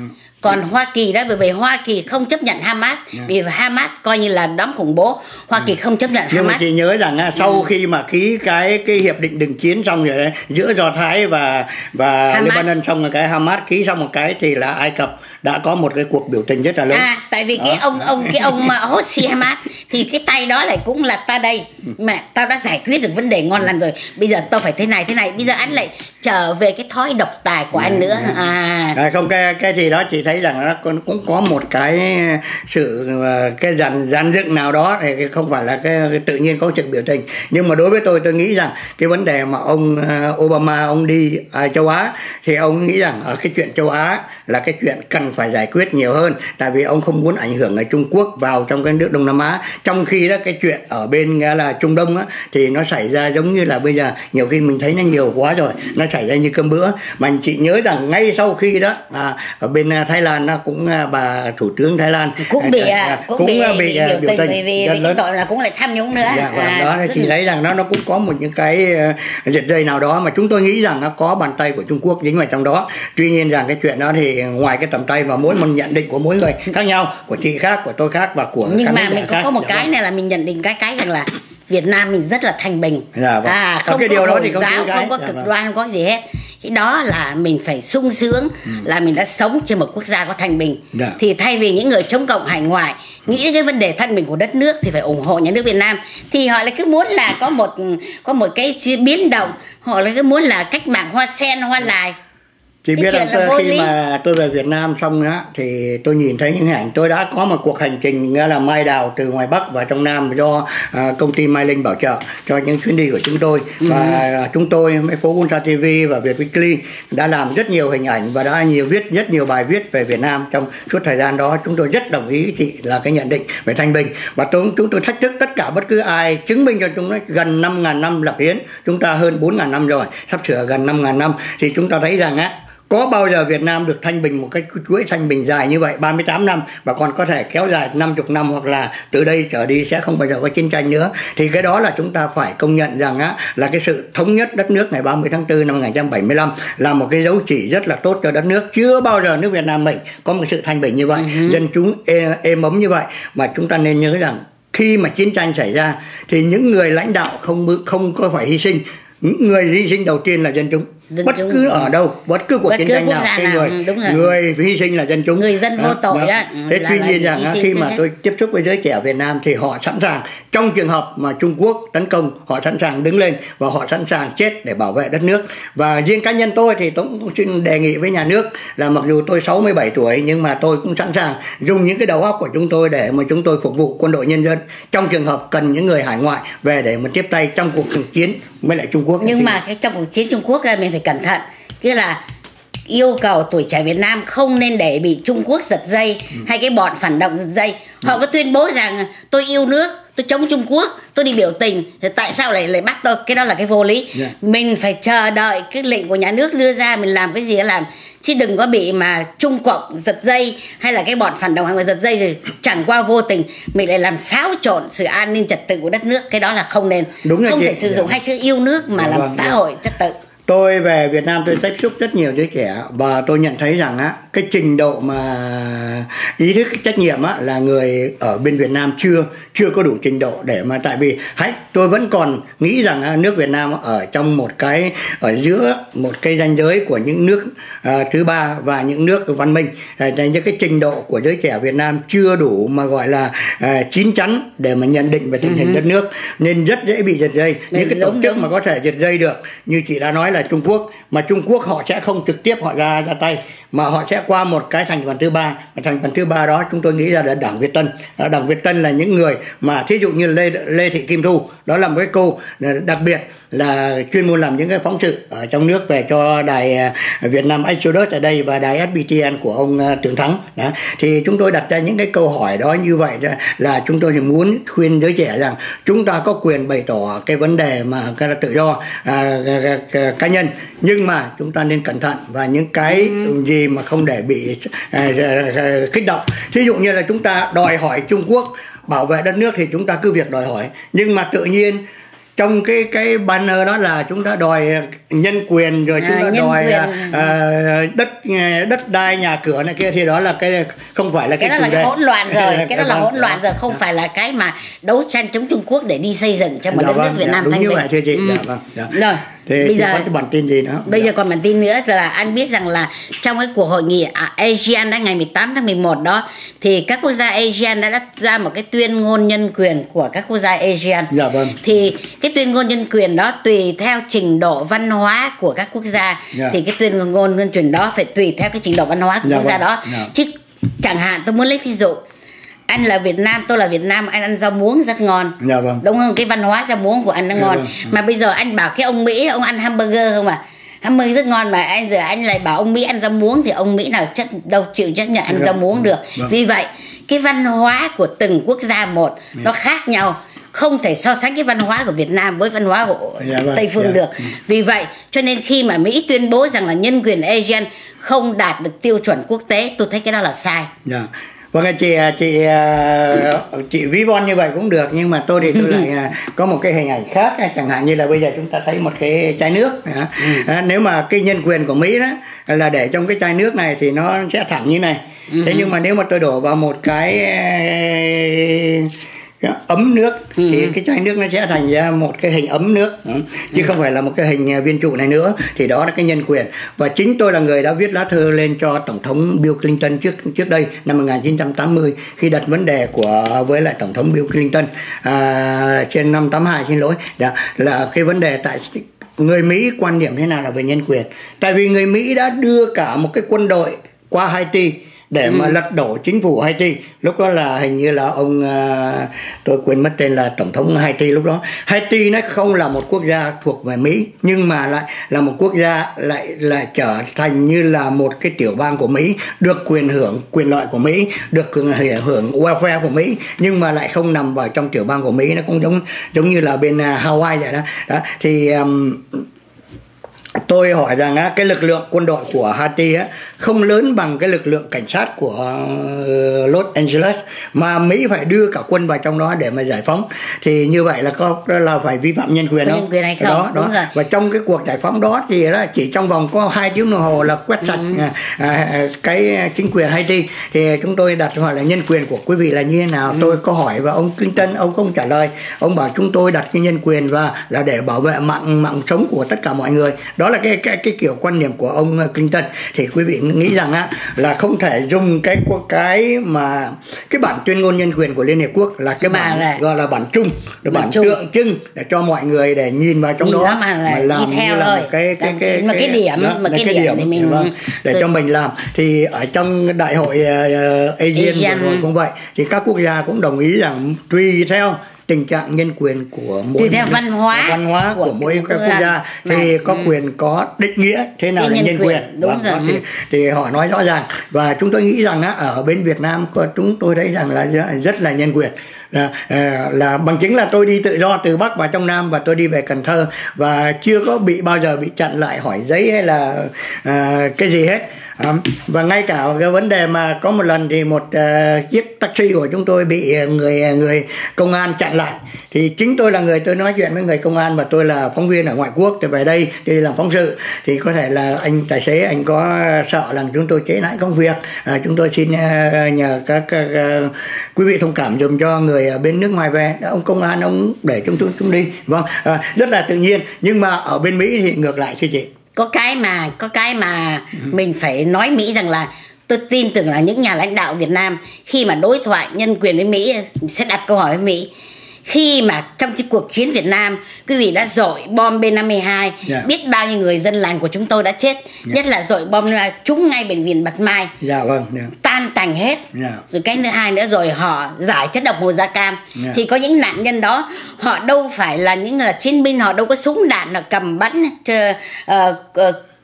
Còn Hoa Kỳ đó, bởi vì Hoa Kỳ không chấp nhận Hamas, vì Hamas coi như là đám khủng bố. Hoa Kỳ không chấp nhận Hamas. Nhưng mà chị nhớ rằng sau khi mà ký cái hiệp định đình chiến xong rồi đấy, giữa Do Thái và Lebanon xong rồi cái Hamas ký xong một cái thì là Ai Cập đã có một cái cuộc biểu tình rất là lớn. Tại vì cái ông Hosni Hamas thì cái tay đó lại cũng là ta đây, mà tao đã giải quyết được vấn đề ngon lành rồi. Bây giờ tao phải thế này. Bây giờ anh lại trở về cái thói độc tài của anh nữa. Không cái gì đó chị thấy rằng nó cũng có một cái sự dàn dựng nào đó thì không phải là cái tự nhiên có sự biểu tình. Nhưng mà đối với tôi nghĩ rằng cái vấn đề mà ông Obama ông đi châu Á thì ông nghĩ rằng ở cái chuyện châu Á là cái chuyện cần phải giải quyết nhiều hơn, tại vì ông không muốn ảnh hưởng ở Trung Quốc vào trong cái nước Đông Nam Á, trong khi đó cái chuyện ở bên là Trung Đông á, thì nó xảy ra giống như là bây giờ nhiều khi mình thấy nó nhiều quá rồi, nó xảy ra như cơm bữa. Mà chị nhớ rằng ngay sau khi đó ở bên Thái Lan nó cũng bà thủ tướng Thái Lan cũng bị biểu tình vì cái tội là cũng lại tham nhũng nữa. Đó thì thấy rằng nó cũng có một những cái giật dây nào đó mà chúng tôi nghĩ rằng nó có bàn tay của Trung Quốc dính vào trong đó. Tuy nhiên rằng cái chuyện đó thì ngoài cái tầm tay và mỗi một nhận định của mỗi người khác nhau, của chị khác, của tôi khác và của nhưng mà mình có một cái này là mình nhận định cái rằng là Việt Nam mình rất là thanh bình, không có Hồi giáo, không có cực đoan, không có gì hết. Thì đó là mình phải sung sướng là mình đã sống trên một quốc gia có thanh bình. Thì thay vì những người chống cộng hải ngoại nghĩ cái vấn đề thanh bình của đất nước thì phải ủng hộ nhà nước Việt Nam, thì họ lại cứ muốn là có một cái biến động, họ lại cứ muốn là cách mạng hoa sen hoa lài. Chị biết rằng khi mà tôi về Việt Nam xong đó thì tôi nhìn thấy những ảnh, tôi đã có một cuộc hành trình nghĩa là mai đào từ ngoài Bắc và trong Nam do công ty Mai Linh bảo trợ cho những chuyến đi của chúng tôi. Và chúng tôi với Phố Ultra TV và Việt Weekly đã làm rất nhiều hình ảnh và đã viết rất nhiều bài viết về Việt Nam trong suốt thời gian đó. Chúng tôi rất đồng ý chị là cái nhận định về thanh bình, và chúng tôi thách thức tất cả bất cứ ai chứng minh cho chúng nó gần 5.000 năm lập hiến, chúng ta hơn 4.000 năm rồi, sắp sửa gần 5.000 năm, thì chúng ta thấy rằng á, có bao giờ Việt Nam được thanh bình một cái chuỗi thanh bình dài như vậy, 38 năm và còn có thể kéo dài 50 năm, hoặc là từ đây trở đi sẽ không bao giờ có chiến tranh nữa. Thì cái đó là chúng ta phải công nhận rằng á, là cái sự thống nhất đất nước ngày 30 tháng 4 năm 1975 là một cái dấu chỉ rất là tốt cho đất nước. Chưa bao giờ nước Việt Nam mình có một sự thanh bình như vậy, dân chúng êm ấm như vậy. Mà chúng ta nên nhớ rằng khi mà chiến tranh xảy ra thì những người lãnh đạo không có phải hy sinh. Những người hy sinh đầu tiên là dân chúng. Bất cứ ở đâu, bất cứ cuộc chiến tranh nào, người hy sinh là dân chúng, người dân vô tội đó. Thế tuy nhiên rằng khi mà tôi tiếp xúc với giới trẻ Việt Nam thì họ sẵn sàng, trong trường hợp mà Trung Quốc tấn công, họ sẵn sàng đứng lên và họ sẵn sàng chết để bảo vệ đất nước. Và riêng cá nhân tôi thì tôi cũng xin đề nghị với nhà nước là mặc dù tôi 67 tuổi nhưng mà tôi cũng sẵn sàng dùng những cái đầu óc của chúng tôi để mà chúng tôi phục vụ quân đội nhân dân trong trường hợp cần những người hải ngoại về để mà tiếp tay trong cuộc chiến với lại Trung Quốc. Nhưng mà trong cuộc chiến Trung Quốc mình phải cẩn thận, tức là yêu cầu tuổi trẻ Việt Nam không nên để bị Trung Quốc giật dây hay cái bọn phản động giật dây. Họ có tuyên bố rằng tôi yêu nước, tôi chống Trung Quốc, tôi đi biểu tình thì tại sao lại bắt tôi? Cái đó là cái vô lý. Mình phải chờ đợi cái lệnh của nhà nước đưa ra, mình làm cái gì làm, chứ đừng có bị mà Trung Cộng giật dây hay là cái bọn phản động hay là giật dây rồi chẳng qua vô tình mình lại làm xáo trộn sự an ninh trật tự của đất nước. Cái đó là không nên. Không thể sử dụng hai chữ yêu nước mà làm xã hội trật tự. Tôi về Việt Nam tôi tiếp xúc rất nhiều giới trẻ và tôi nhận thấy rằng á, cái trình độ mà ý thức trách nhiệm á, là người ở bên Việt Nam chưa có đủ trình độ để mà, tại vì tôi vẫn còn nghĩ rằng á, nước Việt Nam ở trong ở giữa một cái ranh giới của những nước thứ ba và những nước văn minh. Những cái trình độ của giới trẻ Việt Nam chưa đủ mà gọi là chín chắn để mà nhận định về tình hình đất nước, nên rất dễ bị giật dây. Những cái tổ chức mà có thể giật dây được như chị đã nói là Trung Quốc, mà Trung Quốc họ sẽ không trực tiếp họ ra tay, mà họ sẽ qua một cái thành phần thứ ba, và thành phần thứ ba đó chúng tôi nghĩ là Đảng Việt Tân. Đảng Việt Tân là những người mà thí dụ như Lê Thị Kim Thu, đó là một cái cô đặc biệt là chuyên môn làm những cái phóng sự ở trong nước về cho đài Việt Nam Exodus ở đây và đài SBTN của ông Tưởng Thắng đó. Thì chúng tôi đặt ra những cái câu hỏi đó, như vậy là chúng tôi muốn khuyên giới trẻ rằng chúng ta có quyền bày tỏ cái vấn đề mà tự do cá nhân, nhưng mà chúng ta nên cẩn thận và những cái gì mà không để bị kích động. Thí dụ như là chúng ta đòi hỏi Trung Quốc bảo vệ đất nước thì chúng ta cứ việc đòi hỏi, nhưng mà tự nhiên trong cái banner đó là chúng ta đòi nhân quyền, rồi chúng ta đòi đất đai, nhà cửa này kia, thì đó là cái không phải là cái đó là cái hỗn loạn rồi. Cái đó là hỗn loạn rồi, không phải là cái mà đấu tranh chống Trung Quốc để đi xây dựng cho một đất nước Việt Nam thanh bình. Đúng như vậy thưa chị. Rồi bây giờ còn bản tin gì nữa? Bây giờ còn bản tin nữa là anh biết rằng là trong cái cuộc hội nghị ASEAN ngày 18 tháng 11 đó thì các quốc gia ASEAN đã ra một cái tuyên ngôn nhân quyền của các quốc gia ASEAN. Thì cái tuyên ngôn nhân quyền đó tùy theo trình độ văn hóa của các quốc gia, thì cái tuyên ngôn nhân quyền đó phải tùy theo cái trình độ văn hóa của quốc gia đó. Chứ chẳng hạn tôi muốn lấy thí dụ, anh là Việt Nam, tôi là Việt Nam, anh ăn rau muống rất ngon, đúng không? Cái văn hóa rau muống của anh nó ngon. Mà bây giờ anh bảo cái ông Mỹ ông ăn hamburger không à? Hamburger rất ngon, mà anh lại bảo ông Mỹ ăn rau muống thì ông Mỹ nào đâu chịu chấp nhận ăn rau muống được. Vì vậy cái văn hóa của từng quốc gia một nó khác nhau, không thể so sánh cái văn hóa của Việt Nam với văn hóa của Tây phương được. Vì vậy cho nên khi mà Mỹ tuyên bố rằng là nhân quyền ASEAN không đạt được tiêu chuẩn quốc tế, tôi thấy cái đó là sai. Vâng, chị ví von như vậy cũng được, nhưng mà tôi thì tôi lại có một cái hình ảnh khác, chẳng hạn như là bây giờ chúng ta thấy một cái chai nước. Nếu mà cái nhân quyền của Mỹ đó là để trong cái chai nước này thì nó sẽ thẳng như này, thế nhưng mà nếu mà tôi đổ vào một cái ấm nước thì cái chai nước nó sẽ thành ra một cái hình ấm nước chứ không phải là một cái hình viên trụ này nữa, thì đó là cái nhân quyền. Và chính tôi là người đã viết lá thư lên cho Tổng thống Bill Clinton trước đây năm 1980 khi đặt vấn đề với lại Tổng thống Bill Clinton trên năm 82 là cái vấn đề tại người Mỹ quan điểm thế nào là về nhân quyền, tại vì người Mỹ đã đưa cả một cái quân đội qua Haiti để mà lật đổ chính phủ Haiti. Lúc đó là hình như là ông tôi quên mất tên là tổng thống Haiti lúc đó. Haiti nó không là một quốc gia thuộc về Mỹ, nhưng mà lại là một quốc gia lại trở thành như là một cái tiểu bang của Mỹ, được quyền hưởng quyền lợi của Mỹ, được hưởng welfare của Mỹ, nhưng mà lại không nằm vào trong tiểu bang của Mỹ. Nó cũng giống như là bên Hawaii vậy đó. Đó thì tôi hỏi rằng cái lực lượng quân đội của Haiti không lớn bằng cái lực lượng cảnh sát của Los Angeles, mà Mỹ phải đưa cả quân vào trong đó để mà giải phóng. Thì như vậy là có là phải vi phạm nhân quyền không? Nhân quyền hay không? Đó, đúng đó. Rồi. Và trong cái cuộc giải phóng đó thì chỉ trong vòng có 2 tiếng đồng hồ là quét sạch cái chính quyền Haiti. Thì chúng tôi đặt hỏi là nhân quyền của quý vị là như thế nào? Tôi có hỏi và ông Clinton ông không trả lời. Ông bảo chúng tôi đặt cái nhân quyền và là để bảo vệ mạng sống của tất cả mọi người. Đó là cái kiểu quan niệm của ông Clinton. Thì quý vị nghĩ rằng là không thể dùng cái bản tuyên ngôn nhân quyền của Liên Hiệp Quốc là cái bản gọi là bản chung, bản tượng trưng để cho mọi người để nhìn vào trong đó mà làm theo là một cái điểm đó, cái điểm để mình cho mình làm. Thì ở trong đại hội ASEAN cũng vậy, thì các quốc gia cũng đồng ý rằng tùy theo tình trạng nhân quyền của mỗi văn hóa của mỗi các quốc gia thì có quyền có định nghĩa thế nào là nhân quyền. Đúng rồi. Thì họ nói rõ ràng. Và chúng tôi nghĩ rằng ở bên Việt Nam chúng tôi thấy rằng là rất là nhân quyền. Là bằng chứng là tôi đi tự do từ Bắc vào trong Nam và tôi đi về Cần Thơ và chưa có bao giờ bị chặn lại hỏi giấy hay là cái gì hết. Và ngay cả cái vấn đề mà có một lần thì một chiếc taxi của chúng tôi bị người công an chặn lại, thì chính tôi là tôi nói chuyện với người công an và tôi là phóng viên ở ngoại quốc thì về đây đi làm phóng sự, thì có thể là anh tài xế anh có sợ rằng chúng tôi trễ nải công việc, chúng tôi xin nhờ các quý vị thông cảm dùm cho người ở bên nước ngoài về. Ông công an ông để chúng đi. Vâng, rất là tự nhiên. Nhưng mà ở bên Mỹ thì ngược lại thưa chị. Có cái mà mình phải nói Mỹ rằng là tôi tin tưởng là những nhà lãnh đạo Việt Nam khi mà đối thoại nhân quyền với Mỹ sẽ đặt câu hỏi với Mỹ. Khi mà trong cuộc chiến Việt Nam, quý vị đã dội bom B-52, biết bao nhiêu người dân làng của chúng tôi đã chết, nhất là dội bom trúng ngay bệnh viện Bạch Mai, tan tành hết. Rồi cái thứ hai nữa rồi họ giải chất độc màu da cam, thì có những nạn nhân đó họ đâu phải là những là chiến binh, họ đâu có súng đạn là cầm bắn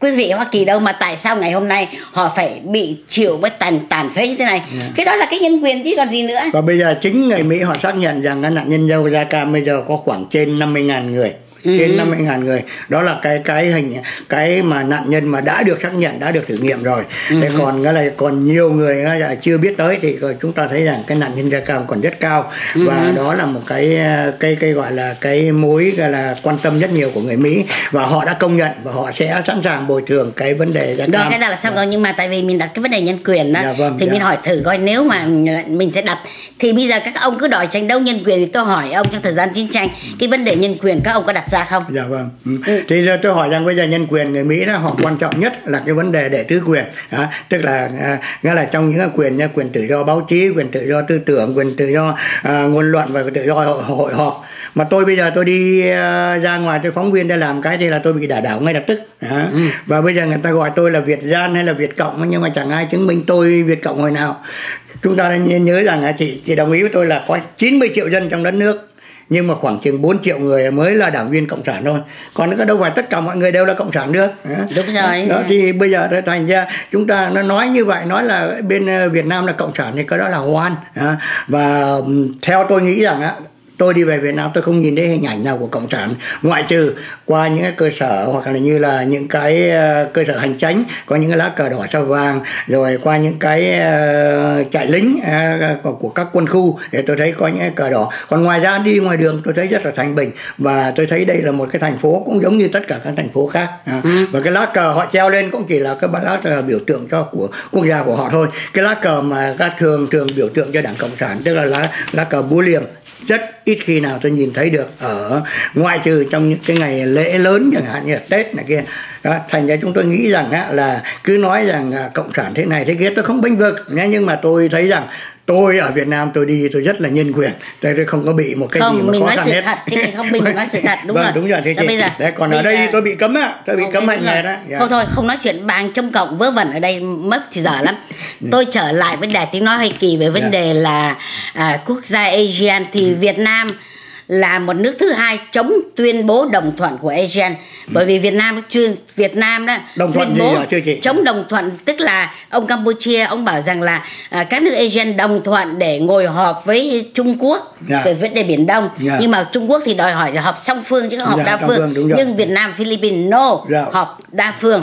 quý vị Hoa Kỳ đâu, mà tại sao ngày hôm nay họ phải bị chịu với tàn phế như thế này? Cái đó là cái nhân quyền chứ còn gì nữa. Và bây giờ chính người Mỹ họ xác nhận rằng nạn nhân dâu da cam bây giờ có khoảng trên 50.000 người. Trên 50.000 người. Đó là cái mà nạn nhân mà đã được xác nhận, đã được thử nghiệm rồi. Thế còn nhiều người chưa biết tới, thì chúng ta thấy rằng cái nạn nhân da cam còn rất cao. Và đó là một cái gọi là cái mối gọi là quan tâm rất nhiều của người Mỹ, và họ đã công nhận và họ sẽ sẵn sàng bồi thường cái vấn đề da cam. Đó cái là sao rồi, nhưng mà tại vì mình đặt cái vấn đề nhân quyền đó, thì mình hỏi thử coi nếu mà mình sẽ đặt thì bây giờ các ông cứ đòi tranh đấu nhân quyền, thì tôi hỏi ông trong thời gian chiến tranh cái vấn đề nhân quyền các ông có đặt ra không? Dạ vâng. Thì tôi hỏi rằng bây giờ nhân quyền người Mỹ đó họ quan trọng nhất là cái vấn đề đệ tứ quyền, tức là nghĩa là trong những quyền tự do báo chí, quyền tự do tư tưởng, quyền tự do ngôn luận và tự do hội họp. Mà tôi bây giờ tôi đi ra ngoài tôi phóng viên để làm cái thì là tôi bị đả đảo ngay lập tức. Và bây giờ người ta gọi tôi là Việt Gian hay là Việt Cộng, nhưng mà chẳng ai chứng minh tôi Việt Cộng hồi nào. Chúng ta nên nhớ rằng chị đồng ý với tôi là có 90 triệu dân trong đất nước, nhưng mà khoảng chừng 4 triệu người mới là đảng viên cộng sản thôi, còn đâu phải tất cả mọi người đều là cộng sản được. Đúng rồi. Đó, thì bây giờ thành ra chúng ta nói như vậy, nói là bên Việt Nam là cộng sản thì cái đó là hoan. Và theo tôi nghĩ rằng tôi đi về Việt Nam tôi không nhìn thấy hình ảnh nào của cộng sản, ngoại trừ qua những cái cơ sở hoặc là như là những cái cơ sở hành chánh có những cái lá cờ đỏ sao vàng, rồi qua những cái trại lính của các quân khu để tôi thấy có những cái cờ đỏ. Còn ngoài ra đi ngoài đường tôi thấy rất là thanh bình, và tôi thấy đây là một cái thành phố cũng giống như tất cả các thành phố khác. Và cái lá cờ họ treo lên cũng chỉ là cái lá cờ biểu tượng cho của quốc gia của họ thôi. Cái lá cờ mà thường biểu tượng cho đảng cộng sản tức là lá cờ búa liềm rất ít khi nào tôi nhìn thấy được, ở ngoại trừ trong những cái ngày lễ lớn chẳng hạn như Tết này kia. Đó, thành ra chúng tôi nghĩ rằng là cứ nói rằng cộng sản thế này thế kia, tôi không bênh vực nhé, nhưng mà tôi thấy rằng tôi ở Việt Nam tôi đi tôi rất là nhân quyền, tôi không có bị một cái không, gì mà khó khăn hết. Không, mình nói sự thật, đúng rồi. Đúng rồi, thế chị. Đấy, còn ở đây thì tôi bị cấm á, tôi bị cấm mạnh này đó. Thôi, không nói chuyện bàn trong cộng vớ vẩn ở đây mất thì dở lắm. Tôi trở lại với Đài Tiếng Nói Hoa Kỳ về vấn đề là quốc gia ASEAN thì Việt Nam là một nước thứ hai chống tuyên bố đồng thuận của ASEAN, bởi vì Việt Nam đó tuyên bố chống đồng thuận, tức là ông Campuchia ông bảo rằng là các nước ASEAN đồng thuận để ngồi họp với Trung Quốc về vấn đề Biển Đông, nhưng mà Trung Quốc thì đòi hỏi họp song phương chứ không họp đa phương, nhưng Việt Nam Philippines no, họp đa phương.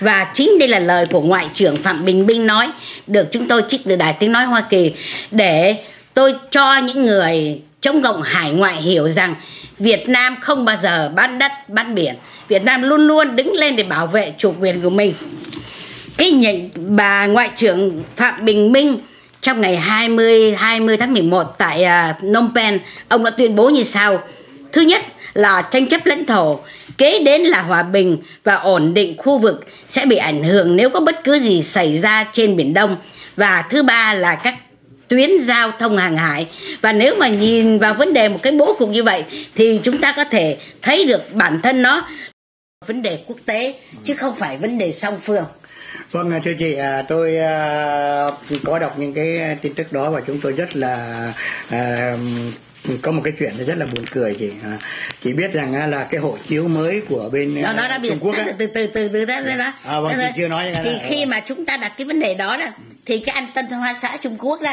Và chính đây là lời của Ngoại trưởng Phạm Bình Minh nói, được chúng tôi trích từ Đài Tiếng Nói Hoa Kỳ, để tôi cho những người trong cộng hải ngoại hiểu rằng Việt Nam không bao giờ bán đất, bán biển. Việt Nam luôn luôn đứng lên để bảo vệ chủ quyền của mình. Cái nhận bà Ngoại trưởng Phạm Bình Minh trong ngày 20 tháng 11 tại Phnom Penh, ông đã tuyên bố như sau. Thứ nhất là tranh chấp lãnh thổ, kế đến là hòa bình và ổn định khu vực sẽ bị ảnh hưởng nếu có bất cứ gì xảy ra trên Biển Đông. Và thứ ba là các tuyến giao thông hàng hải. Và nếu mà nhìn vào vấn đề một cái bố cục như vậy thì chúng ta có thể thấy được bản thân nó vấn đề quốc tế chứ không phải vấn đề song phương. Vâng, thưa chị, tôi có đọc những cái tin tức đó và chúng tôi rất là có một cái chuyện rất là buồn cười chị. Chị biết rằng là cái hộ chiếu mới của bên đó, nó đã bị Trung Quốc từ đó. Vâng, chị chưa nói thì là, khi mà chúng ta đặt cái vấn đề đó đó thì cái anh Tân Hoa xã Trung Quốc đó,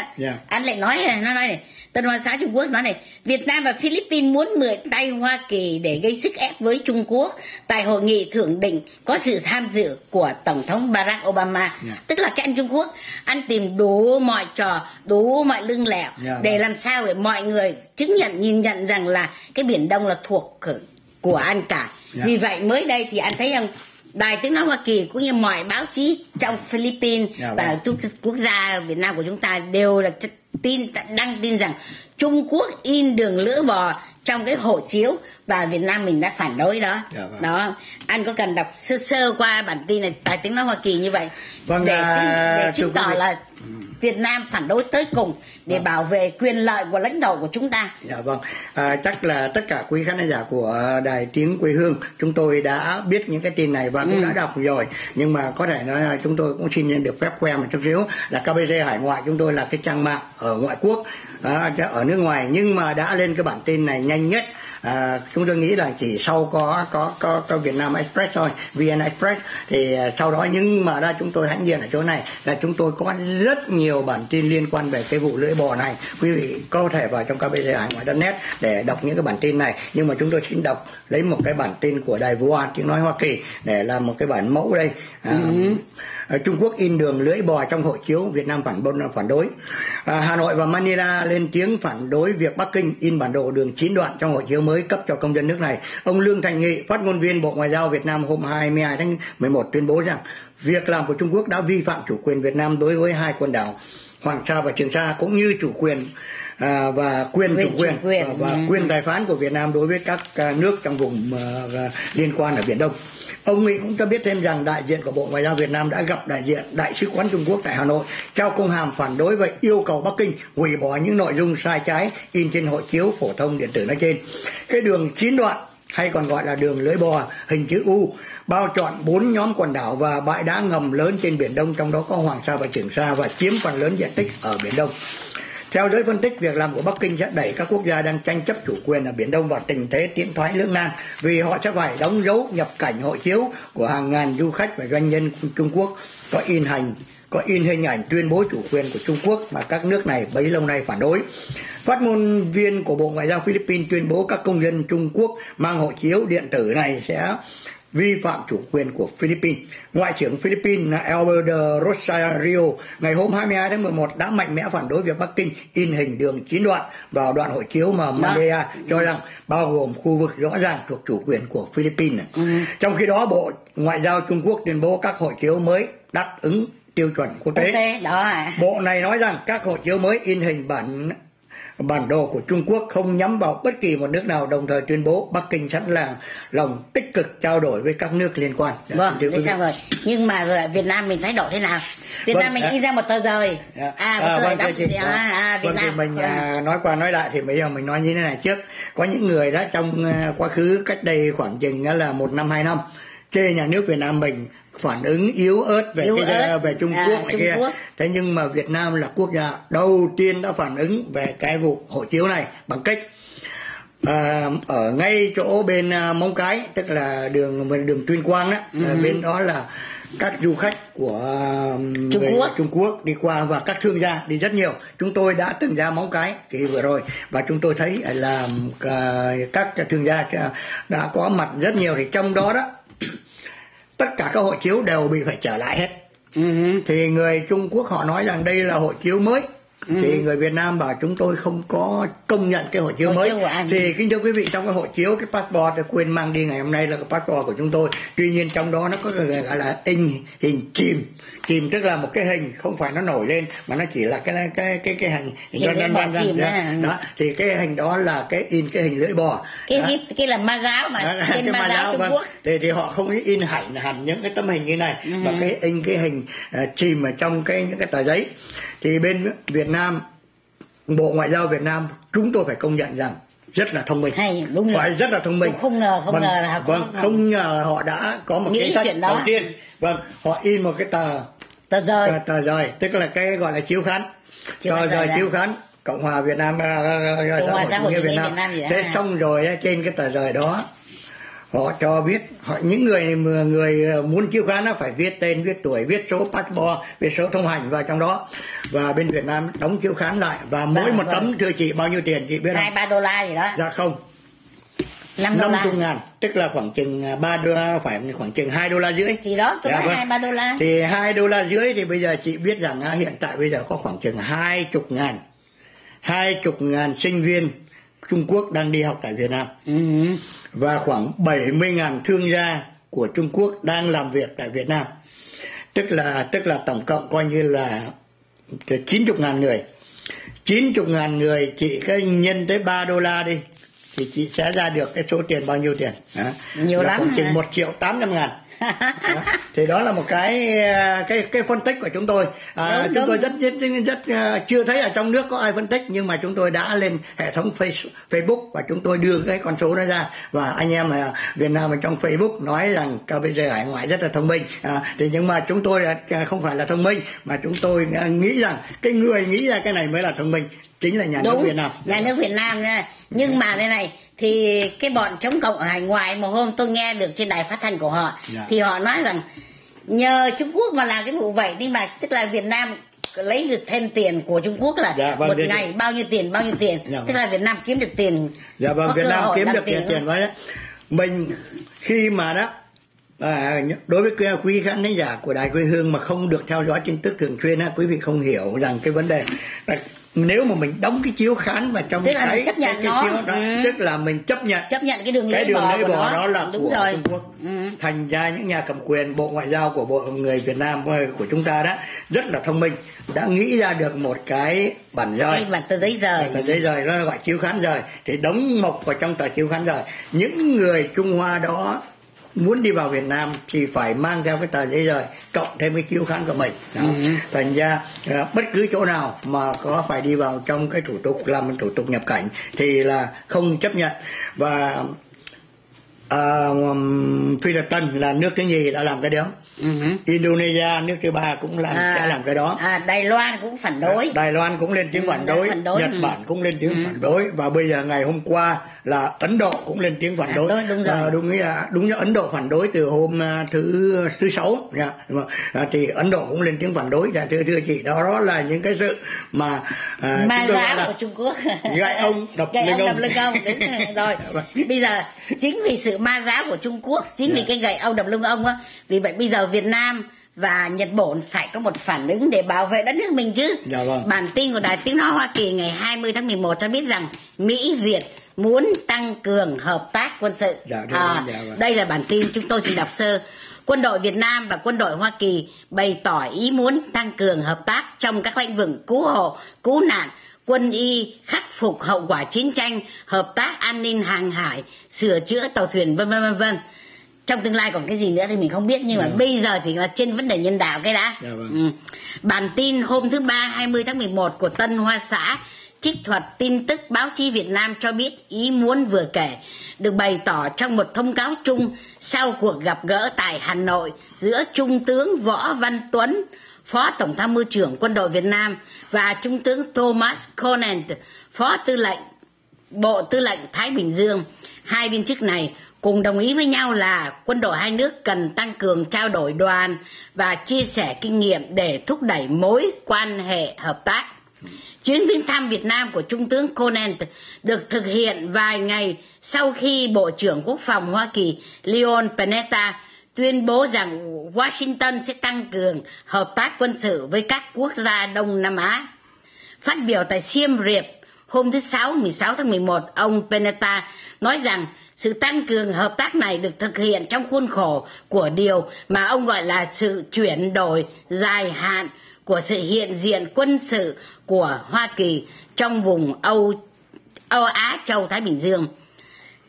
anh lại nói này, nó nói này, Tân Hoa xã Trung Quốc nói này, Việt Nam và Philippines muốn mượn tay Hoa Kỳ để gây sức ép với Trung Quốc tại hội nghị thượng đỉnh có sự tham dự của Tổng thống Barack Obama. Tức là cái anh Trung Quốc, anh tìm đủ mọi trò, đủ mọi lưng lẹo để làm sao để mọi người chứng nhận, nhìn nhận rằng là cái Biển Đông là thuộc của anh cả. Vì vậy mới đây thì anh thấy rằng Đài Tiếng Nói Hoa Kỳ cũng như mọi báo chí trong Philippines và quốc gia Việt Nam của chúng ta đều là đăng tin rằng Trung Quốc in đường lưỡi bò trong cái hộ chiếu và Việt Nam mình đã phản đối đó. Đó, anh có cần đọc sơ sơ qua bản tin này Đài Tiếng Nói Hoa Kỳ như vậy để chứng tỏ là Việt Nam phản đối tới cùng để bảo vệ quyền lợi của lãnh thổ của chúng ta. Chắc là tất cả quý khán giả của Đài Tiếng Quê Hương chúng tôi đã biết những cái tin này và cũng đã đọc rồi, nhưng mà có thể nói là chúng tôi cũng xin được phép khoe một chút xíu là KBG Hải Ngoại chúng tôi là cái trang mạng ở ngoại quốc, ở nước ngoài, nhưng mà đã lên cái bản tin này nhanh nhất. Chúng tôi nghĩ là chỉ sau có Việt Nam Express thôi, VN Express, thì sau đó, nhưng mà chúng tôi hãnh diện ở chỗ này là chúng tôi có rất nhiều bản tin liên quan về cái vụ lưỡi bò này. Quý vị có thể vào trong kbg.net để đọc những cái bản tin này, nhưng mà chúng tôi xin đọc lấy một cái bản tin của Đài Voa Tiếng Nói Hoa Kỳ để làm một cái bản mẫu đây. Trung Quốc in đường lưỡi bò trong hộ chiếu, Việt Nam phản đối. Hà Nội và Manila lên tiếng phản đối việc Bắc Kinh in bản đồ đường 9 đoạn trong hộ chiếu mới cấp cho công dân nước này. Ông Lương Thành Nghị, phát ngôn viên Bộ Ngoại giao Việt Nam hôm 22 tháng 11 tuyên bố rằng việc làm của Trung Quốc đã vi phạm chủ quyền Việt Nam đối với hai quần đảo Hoàng Sa và Trường Sa, cũng như chủ quyền và quyền tài phán của Việt Nam đối với các nước trong vùng liên quan ở Biển Đông. Ông Nghị cũng cho biết thêm rằng đại diện của Bộ Ngoại giao Việt Nam đã gặp đại diện Đại sứ quán Trung Quốc tại Hà Nội, trao công hàm phản đối và yêu cầu Bắc Kinh hủy bỏ những nội dung sai trái in trên hộ chiếu phổ thông điện tử nói trên. Cái đường 9 đoạn hay còn gọi là đường lưỡi bò hình chữ U bao trọn 4 nhóm quần đảo và bãi đá ngầm lớn trên Biển Đông, trong đó có Hoàng Sa và Trường Sa, và chiếm phần lớn diện tích ở Biển Đông. Theo giới phân tích, việc làm của Bắc Kinh sẽ đẩy các quốc gia đang tranh chấp chủ quyền ở Biển Đông vào tình thế tiến thoái lưỡng nan, vì họ sẽ phải đóng dấu nhập cảnh hộ chiếu của hàng ngàn du khách và doanh nhân Trung Quốc có in hình ảnh tuyên bố chủ quyền của Trung Quốc mà các nước này bấy lâu nay phản đối. Phát ngôn viên của Bộ Ngoại giao Philippines tuyên bố các công dân Trung Quốc mang hộ chiếu điện tử này sẽ vi phạm chủ quyền của Philippines. Ngoại trưởng Philippines Albert Rosario ngày hôm 22 tháng 11 đã mạnh mẽ phản đối việc Bắc Kinh in hình đường 9 đoạn vào đoạn hộ chiếu mà Malaysia cho rằng bao gồm khu vực rõ ràng thuộc chủ quyền của Philippines. Trong khi đó, Bộ Ngoại giao Trung Quốc tuyên bố các hộ chiếu mới đáp ứng tiêu chuẩn quốc tế. Bộ này nói rằng các hộ chiếu mới in hình bản bản đồ của Trung Quốc không nhắm vào bất kỳ một nước nào, đồng thời tuyên bố Bắc Kinh sẵn lòng tích cực trao đổi với các nước liên quan. Vâng, thế sao rồi? Nhưng mà rồi Việt Nam mình thái độ thế nào? Việt Nam mình in ra một tờ rời. Nói qua nói lại thì bây giờ mình nói như thế này trước. Có những người đó trong quá khứ cách đây khoảng chừng là 1 năm 2 năm chê nhà nước Việt Nam mình phản ứng yếu ớt về Trung Quốc này kia. Thế nhưng mà Việt Nam là quốc gia đầu tiên đã phản ứng về cái vụ hộ chiếu này bằng cách ở ngay chỗ bên Móng Cái, tức là đường Tuyên Quang đó, bên đó là các du khách của Trung Quốc đi qua và các thương gia đi rất nhiều. Chúng tôi đã từng ra Móng Cái kỳ vừa rồi và chúng tôi thấy là các thương gia đã có mặt rất nhiều, thì trong đó đó tất cả các hộ chiếu đều bị phải trở lại hết. Thì người Trung Quốc họ nói rằng đây là hộ chiếu mới. Thì người Việt Nam bảo chúng tôi không có công nhận cái hộ chiếu mới. Thì kính thưa quý vị, trong cái hộ chiếu, cái passport quên mang đi ngày hôm nay là cái passport của chúng tôi. Tuy nhiên trong đó nó có người gọi là hình chìm, tức là một cái hình không phải nó nổi lên mà nó chỉ là cái hình đó. Thì cái hình đó là cái in cái hình lưỡi bò. Cái là ma giáo mà in ma giáo Trung Quốc. Thì họ không in hẳn những cái tấm hình như này mà cái in cái hình chìm ở trong những cái tờ giấy. Thì bên Việt Nam, Bộ Ngoại giao Việt Nam chúng tôi phải công nhận rằng rất là thông minh, rất là thông minh. Không ngờ họ đã có một cái sách đầu tiên. Họ in một cái tờ rời, tức là cái gọi là chiếu khán, chiếu khán Cộng hòa Việt Nam, Cộng hòa xã hội chủ nghĩa Việt Nam. Thế xong rồi trên cái tờ rời đó họ cho biết những người muốn chiếu khán phải viết tên, viết tuổi, viết số passport, viết số thông hành vào trong đó. Và bên Việt Nam đóng chiếu khán lại. Và mỗi một tấm thưa chị bao nhiêu tiền chị biết không? 2-3 đô la gì đó. Dạ không, 50 ngàn, tức là khoảng chừng 2 đô la rưỡi. Thì đó, tôi nói 2-3 đô la. Thì 2 đô la rưỡi thì bây giờ chị biết rằng hiện tại bây giờ có khoảng chừng 20 ngàn. 20 ngàn sinh viên Trung Quốc đang đi học tại Việt Nam. Và khoảng 70 ngàn thương gia của Trung Quốc đang làm việc tại Việt Nam. Tức là tổng cộng coi như là 90 ngàn người. 90 ngàn người chị cái nhân tới 3 đô la đi thì chị sẽ ra được cái số tiền bao nhiêu tiền? Nhiều lắm. Khoảng chừng 1.800.000. Thì đó là một cái phân tích của chúng tôi. Chúng tôi rất chưa thấy ở trong nước có ai phân tích, nhưng mà chúng tôi đã lên hệ thống Facebook và chúng tôi đưa cái con số đó ra, và anh em Việt Nam ở trong Facebook nói rằng KBG hải ngoại rất là thông minh. Thì nhưng mà chúng tôi không phải là thông minh, mà chúng tôi nghĩ rằng cái người nghĩ ra cái này mới là thông minh, chính là nhà nước Việt Nam nha. Nhưng mà thế này, thì cái bọn chống cộng ở hải ngoại, một hôm tôi nghe được trên đài phát thanh của họ, thì họ nói rằng nhờ Trung Quốc mà làm cái vụ vậy, nhưng mà tức là Việt Nam lấy được thêm tiền của Trung Quốc là một ngày bao nhiêu tiền, tức là Việt Nam kiếm được tiền. Việt Nam kiếm được tiền đấy. Mình khi mà đó, đối với quý khán giả của Đài Quê Hương mà không được theo dõi tin tức thường xuyên, quý vị không hiểu rằng cái vấn đề là, nếu mà mình đóng cái chiếu khán và trong cái chấp nhận nó, tức là mình chấp nhận cái đường lưỡi bò đó là của Trung Quốc. Thành ra những nhà cầm quyền, Bộ Ngoại giao của người Việt Nam của chúng ta đó rất là thông minh, đã nghĩ ra được một cái bản rời, tờ giấy rời nó gọi chiếu khán rời, thì đóng mộc vào trong tờ chiếu khán rời. Những người Trung Hoa đó muốn đi vào Việt Nam thì phải mang theo cái tờ giấy rời cộng thêm cái chiếu khán của mình. Thành ra bất cứ chỗ nào mà có phải đi vào trong cái thủ tục làm thủ tục nhập cảnh thì là không chấp nhận. Và Phi Lật Tân là nước thứ nhì đã làm cái đó. Indonesia nước thứ ba cũng sẽ làm cái đó. Đài Loan cũng phản đối. Đài Loan cũng lên tiếng phản đối. Nhật Bản cũng lên tiếng phản đối. Và bây giờ ngày hôm qua là Ấn Độ cũng lên tiếng phản đối. Đúng rồi, Ấn Độ phản đối từ hôm thứ 6. Thì Ấn Độ cũng lên tiếng phản đối. Thưa chị, đó là những cái sự mà ma giáo của Trung Quốc. Gậy ông đập lưng ông. Đúng rồi. Bây giờ chính vì sự ma giáo của Trung Quốc, chính vì cái gậy ông đập lưng ông á, vì vậy bây giờ Việt Nam và Nhật Bản phải có một phản ứng để bảo vệ đất nước mình chứ. Bản tin của Đài Tiếng Nói Hoa Kỳ ngày 20 tháng 11 cho biết rằng Mỹ Việt muốn tăng cường hợp tác quân sự. Đây là bản tin chúng tôi xin đọc sơ. Quân đội Việt Nam và quân đội Hoa Kỳ bày tỏ ý muốn tăng cường hợp tác trong các lĩnh vực cứu hộ, cứu nạn, quân y, khắc phục hậu quả chiến tranh, hợp tác an ninh hàng hải, sửa chữa tàu thuyền, vân vân vân vân. Trong tương lai còn cái gì nữa thì mình không biết, nhưng mà bây giờ thì là trên vấn đề nhân đạo cái đã. Bản tin hôm thứ Ba 20 tháng 11 của Tân Hoa Xã trích thuật tin tức báo chí Việt Nam cho biết ý muốn vừa kể được bày tỏ trong một thông cáo chung sau cuộc gặp gỡ tại Hà Nội giữa Trung tướng Võ Văn Tuấn, Phó Tổng tham mưu trưởng Quân đội Việt Nam, và Trung tướng Thomas Conant, Phó Tư lệnh Bộ Tư lệnh Thái Bình Dương. Hai viên chức này cùng đồng ý với nhau là quân đội hai nước cần tăng cường trao đổi đoàn và chia sẻ kinh nghiệm để thúc đẩy mối quan hệ hợp tác. Chuyến viếng thăm Việt Nam của Trung tướng Conant được thực hiện vài ngày sau khi Bộ trưởng Quốc phòng Hoa Kỳ Leon Panetta tuyên bố rằng Washington sẽ tăng cường hợp tác quân sự với các quốc gia Đông Nam Á. Phát biểu tại Siem Reap hôm thứ Sáu 16 tháng 11, ông Panetta nói rằng sự tăng cường hợp tác này được thực hiện trong khuôn khổ của điều mà ông gọi là sự chuyển đổi dài hạn của sự hiện diện quân sự của Hoa Kỳ trong vùng Á Châu Thái Bình Dương.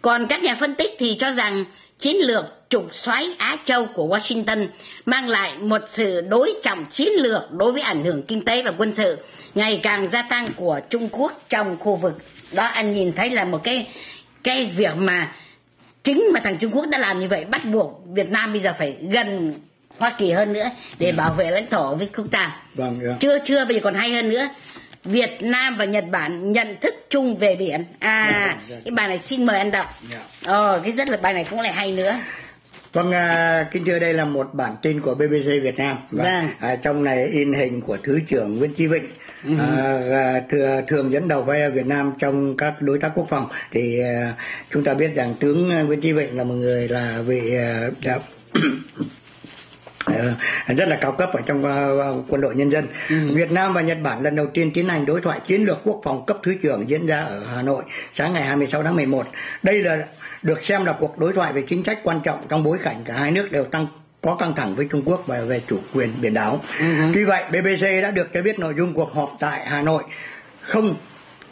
Còn các nhà phân tích thì cho rằng chiến lược trục xoáy Á Châu của Washington mang lại một sự đối trọng chiến lược đối với ảnh hưởng kinh tế và quân sự ngày càng gia tăng của Trung Quốc trong khu vực. Đó, anh nhìn thấy là một cái việc mà chính mà thằng Trung Quốc đã làm như vậy, bắt buộc Việt Nam bây giờ phải gần Hoa Kỳ hơn nữa để bảo vệ lãnh thổ với chúng ta. Chưa bây giờ còn hay hơn nữa. Việt Nam và Nhật Bản nhận thức chung về biển. Cái bài này xin mời anh đọc. Cái rất là bài này cũng lại hay nữa. Vâng, kính thưa, đây là một bản tin của BBC Việt Nam. Trong này in hình của Thứ trưởng Nguyễn Chí Vịnh, thường dẫn đầu vai Việt Nam trong các đối tác quốc phòng. Thì chúng ta biết rằng tướng Nguyễn Chí Vịnh là một người là rất là cao cấp ở trong quân đội nhân dân. Việt Nam và Nhật Bản lần đầu tiên tiến hành đối thoại chiến lược quốc phòng cấp thứ trưởng diễn ra ở Hà Nội sáng ngày 26 tháng 11. Đây là được xem là cuộc đối thoại về chính sách quan trọng trong bối cảnh cả hai nước đều có căng thẳng với Trung Quốc về chủ quyền biển đảo. Tuy vậy, BBC đã được cho biết nội dung cuộc họp tại Hà Nội không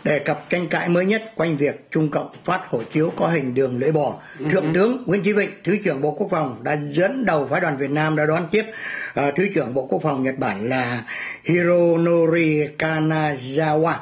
đề cập tranh cãi mới nhất quanh việc Trung Cộng phát hộ chiếu có hình đường lưỡi bò. Thượng tướng Nguyễn Chí Vịnh, Thứ trưởng Bộ Quốc phòng, đã dẫn đầu phái đoàn Việt Nam đã đón tiếp Thứ trưởng Bộ Quốc phòng Nhật Bản là Hironori Kanazawa.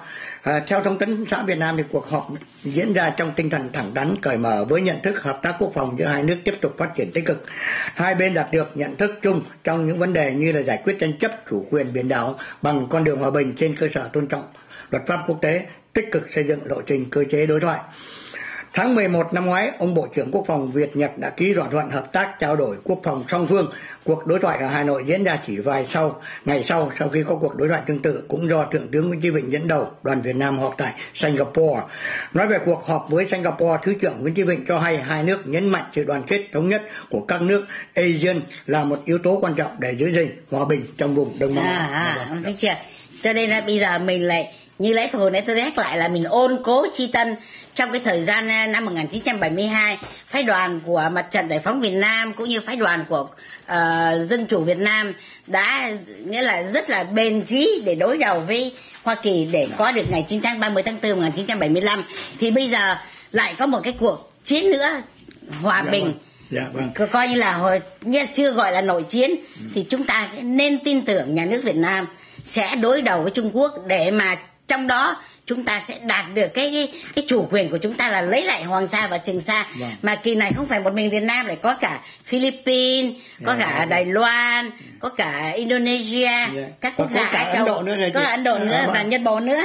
Theo thông tấn xã Việt Nam thì cuộc họp diễn ra trong tinh thần thẳng thắn, cởi mở với nhận thức hợp tác quốc phòng giữa hai nước tiếp tục phát triển tích cực. Hai bên đạt được nhận thức chung trong những vấn đề như là giải quyết tranh chấp chủ quyền biển đảo bằng con đường hòa bình trên cơ sở tôn trọng luật pháp quốc tế, tích cực xây dựng lộ trình cơ chế đối thoại. Tháng 11 năm ngoái, ông Bộ trưởng Quốc phòng Việt Nhật đã ký thỏa thuận hợp tác trao đổi quốc phòng song phương. Cuộc đối thoại ở Hà Nội diễn ra chỉ vài ngày sau khi có cuộc đối thoại tương tự cũng do Thượng tướng Nguyễn Chí Vịnh dẫn đầu, đoàn Việt Nam họp tại Singapore. Nói về cuộc họp với Singapore, Thứ trưởng Nguyễn Chí Vịnh cho hay hai nước nhấn mạnh sự đoàn kết thống nhất của các nước ASEAN là một yếu tố quan trọng để giữ gìn hòa bình trong vùng Đông Nam Á. Cho nên là bây giờ mình lại như lẽ hồi nãy tôi nhắc lại là mình ôn cố tri tân trong cái thời gian năm 1972, phái đoàn của Mặt trận Giải phóng Việt Nam cũng như phái đoàn của Dân chủ Việt Nam đã nghĩa là rất là bền chí để đối đầu với Hoa Kỳ để có được ngày 30 tháng 4 1975. Thì bây giờ lại có một cái cuộc chiến nữa hòa bình. Coi như là hồi chưa gọi là nội chiến, thì chúng ta nên tin tưởng nhà nước Việt Nam sẽ đối đầu với Trung Quốc để mà trong đó chúng ta sẽ đạt được cái chủ quyền của chúng ta là lấy lại Hoàng Sa và Trường Sa. Mà kỳ này không phải một mình Việt Nam, lại có cả Philippines, có cả Đài Loan, có cả Indonesia, các quốc gia Á Châu, có Ấn Độ nữa và Nhật Bản nữa.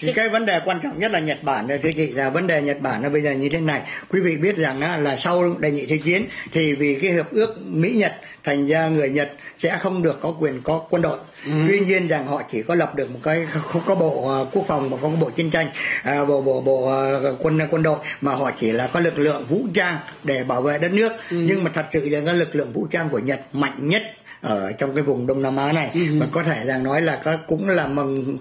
Thì cái vấn đề quan trọng nhất là Nhật Bản. Thưa chị, là vấn đề Nhật Bản là bây giờ như thế này. Quý vị biết rằng là sau Đệ nhị Thế chiến thì vì cái hiệp ước Mỹ-Nhật, thành ra người Nhật sẽ không được có quyền có quân đội. Tuy nhiên rằng họ chỉ có lập được một cái, không có bộ quốc phòng mà không có bộ chiến tranh, bộ quân đội, mà họ chỉ là có lực lượng vũ trang để bảo vệ đất nước. Nhưng mà thật sự là cái lực lượng vũ trang của Nhật mạnh nhất ở trong cái vùng Đông Nam Á này, mà có thể rằng nói là cũng là mầm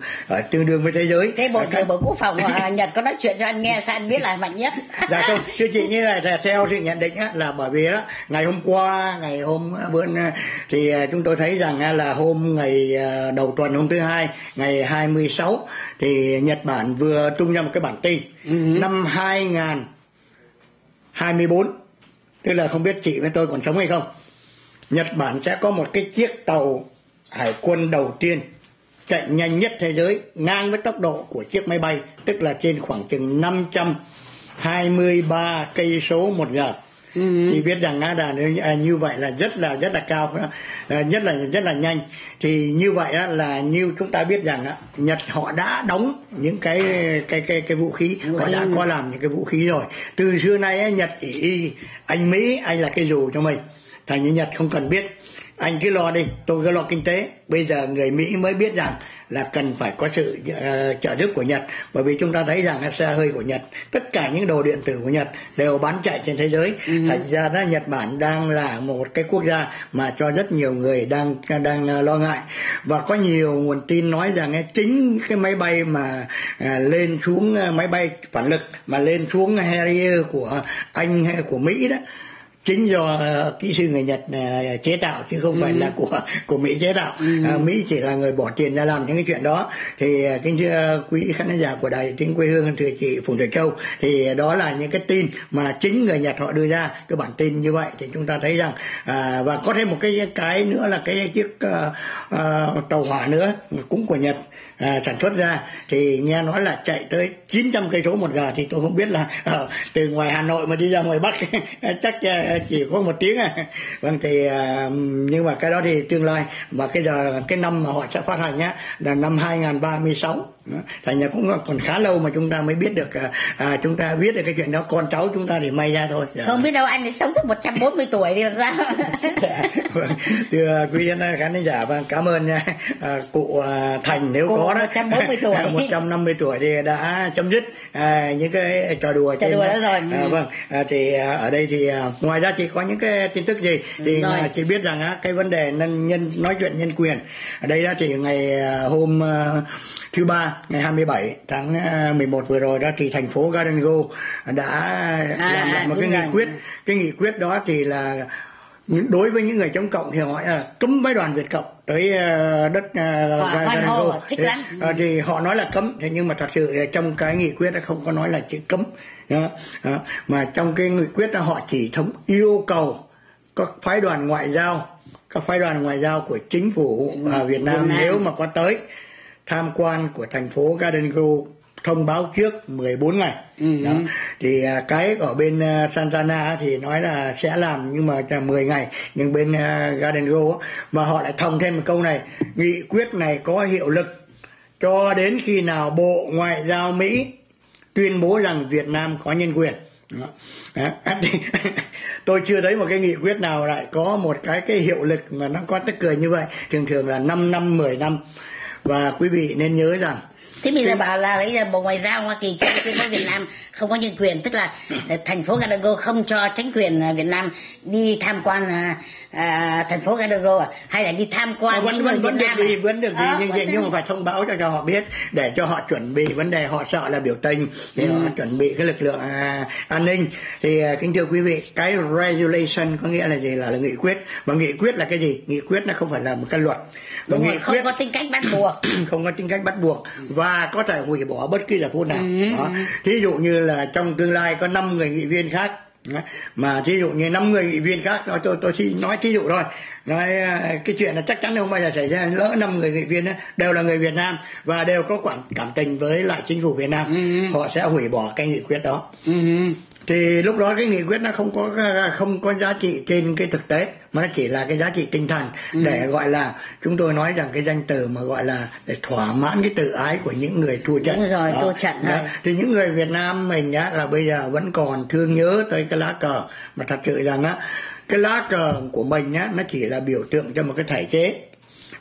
tương đương với thế giới. Thế Bộ trưởng Bộ Quốc phòng Nhật có nói chuyện cho anh nghe sao anh biết là mạnh nhất? Dạ không, thưa chị, như là theo sự nhận định là bởi vì đó, ngày hôm bữa thì chúng tôi thấy rằng là ngày đầu tuần, hôm thứ Hai, ngày 26 thì Nhật Bản vừa tung ra một cái bản tin năm 2024, tức là không biết chị với tôi còn sống hay không, Nhật Bản sẽ có một cái chiếc tàu hải quân đầu tiên chạy nhanh nhất thế giới, ngang với tốc độ của chiếc máy bay, tức là trên khoảng chừng 523 cây số một giờ. Thì biết rằng là như vậy là rất là cao, rất là nhanh. Thì như vậy là như chúng ta biết rằng Nhật họ đã đóng những cái vũ khí, họ đã có làm những cái vũ khí rồi. Từ xưa nay Nhật ỷ anh Mỹ, anh là cái dù cho mình, thành như Nhật không cần biết, anh cứ lo đi, tôi cứ lo kinh tế. Bây giờ người Mỹ mới biết rằng là cần phải có sự trợ giúp của Nhật, bởi vì chúng ta thấy rằng xe hơi của Nhật, tất cả những đồ điện tử của Nhật đều bán chạy trên thế giới. Thành ra đó, Nhật Bản đang là một cái quốc gia mà cho rất nhiều người đang lo ngại, và có nhiều nguồn tin nói rằng chính cái máy bay mà lên xuống, máy bay phản lực mà lên xuống Harrier của Anh hay của Mỹ đó, chính do kỹ sư người Nhật chế tạo chứ không phải là của Mỹ chế tạo. Mỹ chỉ là người bỏ tiền ra làm những cái chuyện đó. Thì kính thưa quý khán giả của Đài Tiếng Quê Hương, thưa chị Phùng Tuệ Châu, thì đó là những cái tin mà chính người Nhật họ đưa ra cái bản tin như vậy. Thì chúng ta thấy rằng và có thêm một cái nữa là cái chiếc tàu hỏa nữa cũng của Nhật sản xuất ra, thì nghe nói là chạy tới 900 cây số một giờ. Thì tôi không biết là từ ngoài Hà Nội mà đi ra ngoài Bắc chắc chỉ có một tiếng. Vâng, thì nhưng mà cái đó thì tương lai, và cái năm mà họ sẽ phát hành là năm 2036. Thành ra cũng còn khá lâu mà chúng ta mới biết được, chúng ta biết được cái chuyện đó, con cháu chúng ta thì may ra thôi. Không biết đâu, anh ấy sống tới 140 tuổi thì làm sao. Thưa quý khán giả, cảm ơn nha cụ Thành, nếu có 140 tuổi 150 tuổi thì đã chấm dứt những cái trò đùa đó rồi. Vâng, thì ở đây thì ngoài ra chị có những cái tin tức gì thì chị biết rằng cái vấn đề nói chuyện nhân quyền ở đây đó, thì ngày hôm thứ Ba, ngày 27 tháng 11 vừa rồi đó, thì thành phố Garden Grove đã làm lại một cái nghị quyết. Cái nghị quyết đó thì là đối với những người chống cộng thì họ cấm với đoàn Việt Cộng tới đất Garden Grove. Thì họ nói là cấm, thế nhưng mà thật sự trong cái nghị quyết không có nói là chữ cấm. Mà trong cái nghị quyết họ chỉ yêu cầu các phái đoàn ngoại giao, của chính phủ Việt Nam nếu mà có tới tham quan của thành phố Garden Grove thông báo trước 14 ngày. Đó. Thì cái ở bên Santana thì nói là sẽ làm nhưng mà 10 ngày, nhưng bên Garden Grove mà họ lại thông thêm một câu này: nghị quyết này có hiệu lực cho đến khi nào Bộ Ngoại giao Mỹ tuyên bố rằng Việt Nam có nhân quyền. Tôi chưa thấy một cái nghị quyết nào lại có một cái hiệu lực mà nó có tức cười như vậy. Thường là 5 năm, 10 năm. Và quý vị nên nhớ rằng thế bây giờ bảo là bây giờ Bộ Ngoại giao Hoa Kỳ cho tuyên bố Việt Nam không có nhân quyền, tức là thành phố Garden Grove không cho chính quyền Việt Nam đi tham quan thành phố Garden Grove, hay là đi tham quan những người Việt Nam vẫn được đi, nhưng mà phải thông báo cho họ biết để cho họ chuẩn bị vấn đề, họ sợ là biểu tình để họ chuẩn bị cái lực lượng an ninh. Thì kính thưa quý vị, cái regulation có nghĩa là gì? Là nghị quyết. Và nghị quyết là cái gì? Nghị quyết nó không phải là một cái luật. Không có tính cách bắt buộc, và có thể hủy bỏ bất cứ giờ phút nào. Thí dụ như là trong tương lai có 5 người nghị viên khác, mà thí dụ như 5 người nghị viên khác, tôi xin nói thí dụ thôi, nói cái chuyện là chắc chắn không bao giờ xảy ra. Lỡ 5 người nghị viên đều là người Việt Nam và đều có cảm tình với lại chính phủ Việt Nam, họ sẽ hủy bỏ cái nghị quyết đó. Thì lúc đó cái nghị quyết nó không có giá trị trên cái thực tế, mà nó chỉ là cái giá trị tinh thần, để gọi là chúng tôi nói rằng cái danh từ mà gọi là để thỏa mãn cái tự ái của những người thua trận. Đúng rồi, thua trận đó. Thì những người Việt Nam mình là bây giờ vẫn còn thương nhớ tới cái lá cờ, mà thật sự rằng cái lá cờ của mình nó chỉ là biểu tượng cho một cái thể chế.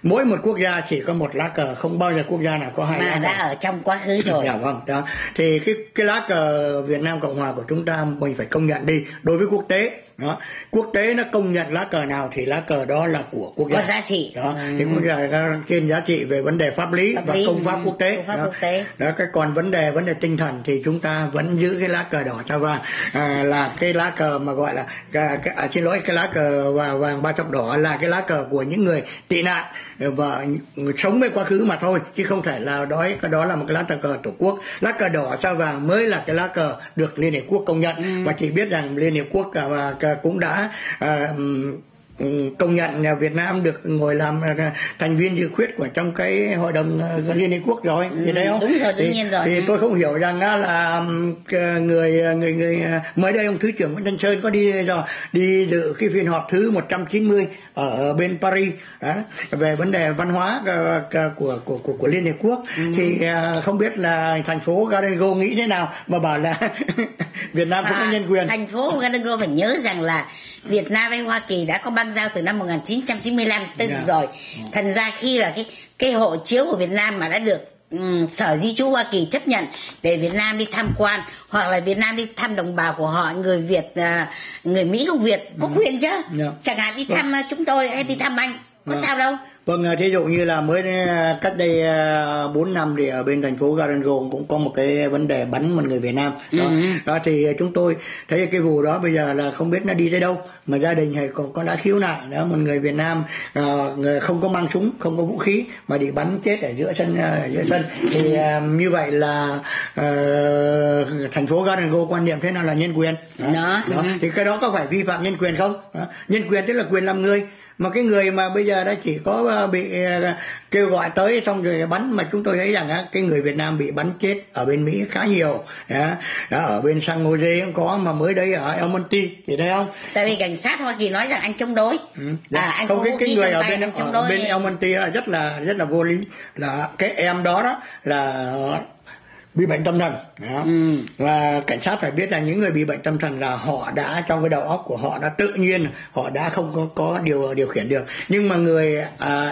Mỗi một quốc gia chỉ có một lá cờ, không bao giờ quốc gia nào có hai lá cờ. Mà đã ở trong quá khứ rồi. Dạ vâng, đó. Thì cái lá cờ Việt Nam Cộng Hòa của chúng ta mình phải công nhận đi. Đối với quốc tế đó. Quốc tế nó công nhận lá cờ nào thì lá cờ đó là của quốc gia, có giá trị đó. Thì quốc gia trên giá trị về vấn đề pháp lý và công pháp quốc tế, cái còn vấn đề tinh thần thì chúng ta vẫn giữ cái lá cờ đỏ sao vàng, là cái lá cờ mà gọi là cái lá cờ vàng ba chọc đỏ là cái lá cờ của những người tị nạn và sống với quá khứ mà thôi, chứ không thể là đó là một cái lá cờ tổ quốc. Lá cờ đỏ sao vàng mới là cái lá cờ được Liên Hiệp Quốc công nhận, và chỉ biết rằng Liên Hiệp Quốc cũng đã công nhận Việt Nam được ngồi làm thành viên dự khuyết của trong cái hội đồng Liên Hiệp Quốc rồi, thì đấy không? Đúng rồi, tự nhiên rồi. Thì tôi không hiểu rằng là người mới đây ông Thứ trưởng Nguyễn Thanh Sơn có đi dự cái phiên họp thứ 190 ở bên Paris đó, về vấn đề văn hóa của Liên Hiệp Quốc, thì không biết là thành phố Garden Grove nghĩ thế nào mà bảo là Việt Nam không có nhân quyền. Thành phố Garden Grove phải nhớ rằng là Việt Nam với Hoa Kỳ đã có băng giao từ năm 1995 tới rồi. Thành ra khi là cái hộ chiếu của Việt Nam mà đã được Sở Di trú Hoa Kỳ chấp nhận để Việt Nam đi tham quan, hoặc là Việt Nam đi thăm đồng bào của họ, người Việt, người Mỹ gốc Việt có quyền chứ, chẳng hạn đi thăm chúng tôi hay đi thăm anh, có sao đâu. Vâng, thí dụ như là mới cách đây 4 năm thì ở bên thành phố Garden Grove cũng có một cái vấn đề bắn một người Việt Nam đó. Đó thì chúng tôi thấy cái vụ đó bây giờ là không biết nó đi tới đâu, mà gia đình hay có đã khiếu nại đó, một người Việt Nam người không có mang súng, không có vũ khí mà bị bắn chết ở giữa sân. Thì như vậy là thành phố Garden Grove quan niệm thế nào là nhân quyền đó. Thì cái đó có phải vi phạm nhân quyền không đó. Nhân quyền tức là quyền làm người, mà cái người mà bây giờ đã chỉ có bị kêu gọi tới xong rồi bắn, mà chúng tôi thấy rằng cái người Việt Nam bị bắn chết ở bên Mỹ khá nhiều đó, ở bên San Jose cũng có, mà mới đây ở El Monte thì thấy không, tại vì cảnh sát Hoa Kỳ nói rằng anh chống đối, anh không biết cái người ở bên El Monte là rất là vô lý, là cái em đó là bị bệnh tâm thần đó. Và cảnh sát phải biết là những người bị bệnh tâm thần là họ đã trong cái đầu óc của họ đã tự nhiên họ đã không có điều khiển được, nhưng mà người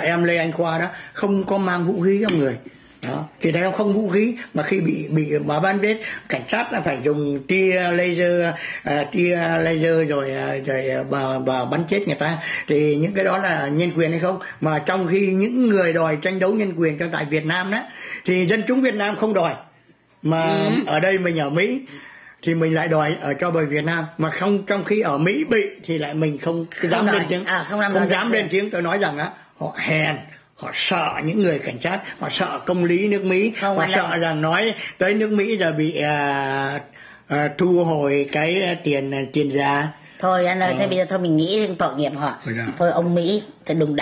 em Lê Anh Khoa đó không có mang vũ khí trong người đó, thì nó không vũ khí, mà khi bị mà ban biết cảnh sát là phải dùng tia laser rồi và bắn chết người ta, thì những cái đó là nhân quyền hay không? Mà trong khi những người đòi tranh đấu nhân quyền cho tại Việt Nam đó thì dân chúng Việt Nam không đòi, mà ở đây mình ở Mỹ thì mình lại đòi ở cho bởi Việt Nam, mà không, trong khi ở Mỹ bị thì lại mình không dám lên tiếng. Tôi nói rằng họ hèn, họ sợ những người cảnh sát, họ sợ công lý nước Mỹ, họ sợ rằng nói tới nước Mỹ giờ bị thu hồi cái tiền giá. Thôi anh ơi, thế bây giờ thôi mình nghĩ tội nghiệp họ. Thôi ông Mỹ thì đừng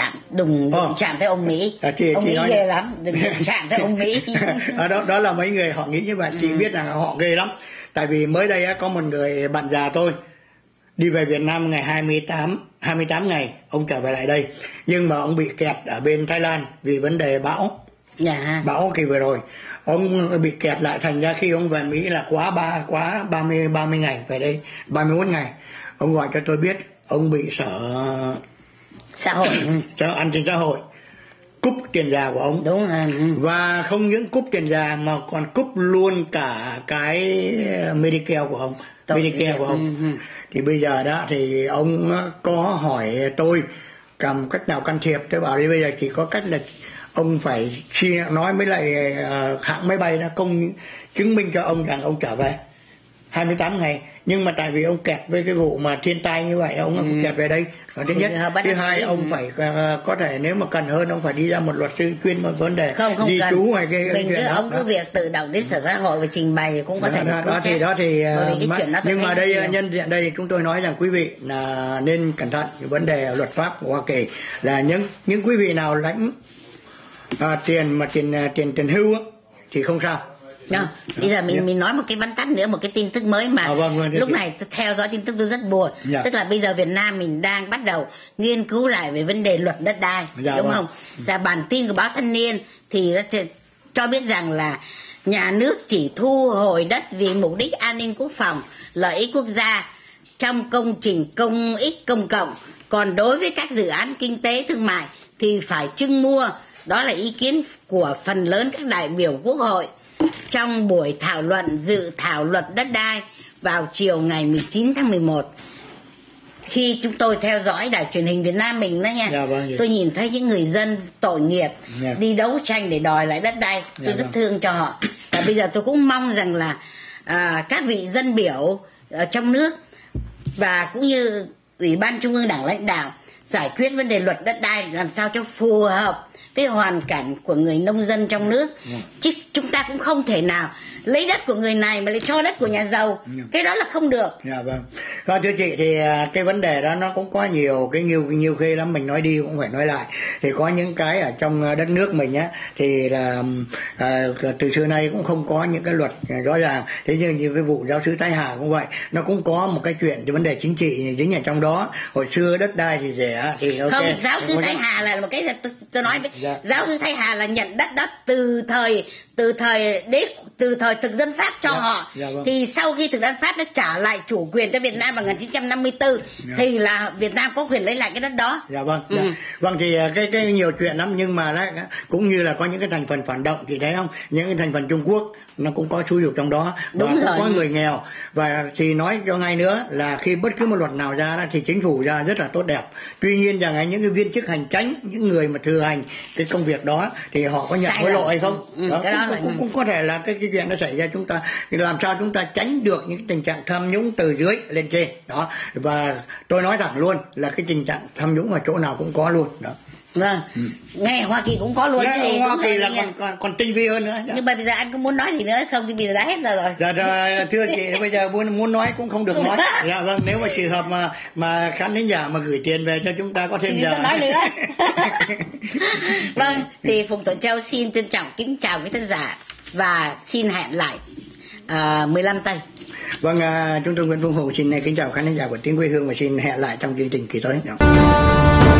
chạm tới ông Mỹ. Ông Mỹ ghê lắm, đừng chạm tới ông Mỹ. Đó là mấy người họ nghĩ như vậy, chị biết rằng họ ghê lắm. Tại vì mới đây có một người bạn già tôi đi về Việt Nam ngày 28 ngày, ông trở về lại đây. Nhưng mà ông bị kẹt ở bên Thái Lan vì vấn đề bão. Bão kỳ vừa rồi. Ông bị kẹt lại, thành ra khi ông về Mỹ là quá 30 ngày, về đây 31 ngày. Ông gọi cho tôi biết ông bị ăn trên xã hội, cúp tiền già của ông. Đúng rồi. Và không những cúp tiền già mà còn cúp luôn cả cái Medicare của ông. Thì bây giờ đó thì ông có hỏi tôi cầm cách nào can thiệp, tôi bảo đi bây giờ chỉ có cách là ông phải nói với lại hãng máy bay đó công chứng minh cho ông rằng ông trở về 28 ngày, nhưng mà tại vì ông kẹt với cái vụ mà thiên tai như vậy, ông cũng kẹt về đây. Thứ nhất, thứ hai ông phải có thể nếu mà cần hơn ông phải đi ra một luật sư chuyên một vấn đề không di trú hay cái mình cứ ông cứ việc tự động đến sở xã hội và trình bày thì cũng có thể được xét. Nhưng mà đây nhân diện đây chúng tôi nói rằng quý vị là nên cẩn thận vấn đề luật pháp của Hoa Kỳ, là những quý vị nào lãnh tiền hưu thì không sao. Bây giờ mình nói một cái vắn tắt nữa, một cái tin tức mới mà lúc này theo dõi tin tức tôi rất buồn, tức là bây giờ Việt Nam mình đang bắt đầu nghiên cứu lại về vấn đề luật đất đai, đúng không? Bản tin của báo Thanh Niên thì cho biết rằng là nhà nước chỉ thu hồi đất vì mục đích an ninh quốc phòng, lợi ích quốc gia trong công trình công ích công cộng, còn đối với các dự án kinh tế thương mại thì phải trưng mua. Đó là ý kiến của phần lớn các đại biểu Quốc hội trong buổi thảo luận dự thảo luật đất đai vào chiều ngày 19 tháng 11. khi chúng tôi theo dõi đài truyền hình Việt Nam mình đó nha, tôi nhìn thấy những người dân tội nghiệp đi đấu tranh để đòi lại đất đai, tôi rất thương cho họ. Và bây giờ tôi cũng mong rằng là các vị dân biểu ở trong nước và cũng như Ủy ban Trung ương Đảng lãnh đạo giải quyết vấn đề luật đất đai làm sao cho phù hợp với hoàn cảnh của người nông dân trong nước. Chứ chúng ta cũng không thể nào lấy đất của người này mà lại cho đất của nhà giàu, cái đó là không được. Vâng, thưa chị, thì cái vấn đề đó nó cũng có nhiều cái nhiều khi lắm, mình nói đi cũng phải nói lại. Thì có những cái ở trong đất nước mình á thì là từ xưa nay cũng không có những cái luật rõ ràng. Thế nhưng như cái vụ giáo sư Thái Hà cũng vậy, nó cũng có một cái chuyện cái vấn đề chính trị dính ở trong đó. Hồi xưa đất đai thì rẻ thì ok. Không, giáo sư Thái Hà là một cái tôi nói với giáo sư Thái Hà là nhận đất đất từ thời thực dân Pháp cho họ. Thì sau khi thực dân Pháp đã trả lại chủ quyền cho Việt Nam vào 1954 thì là Việt Nam có quyền lấy lại cái đất đó. Vâng, thì cái nhiều chuyện lắm, nhưng mà đấy, cũng như là có những cái thành phần phản động thì thấy không, những cái thành phần Trung Quốc nó cũng có xúi dục trong đó, và cũng có người nghèo. Và thì nói cho ngay nữa là khi bất cứ một luật nào ra thì chính phủ ra rất là tốt đẹp, tuy nhiên rằng những cái viên chức hành chánh, những người mà thừa hành cái công việc đó thì họ có nhận hối lộ hay không, cũng có thể là cái chuyện nó xảy ra. Chúng ta làm sao chúng ta tránh được những tình trạng tham nhũng từ dưới lên trên đó, và tôi nói thẳng luôn là cái tình trạng tham nhũng ở chỗ nào cũng có luôn đó. Vâng, ngay Hoa Kỳ cũng có luôn. Thì Hoa Kỳ là còn tinh vi hơn nữa. Nhưng mà bây giờ anh có muốn nói gì nữa không thì bây giờ đã hết giờ rồi. Thưa chị, bây giờ muốn nói cũng không được nói. Vâng, nếu mà trường hợp mà khán thính giả mà gửi tiền về cho chúng ta có thêm thì giờ chúng ta nói nữa. Vâng, thì Phùng Tuệ Châu xin trân trọng kính chào quý khán giả và xin hẹn lại 15 tây. Vâng, chúng tôi Nguyễn Phương Hùng xin kính chào khán thính giả của Tiếng Quê Hương và xin hẹn lại trong chương trình kỳ tới.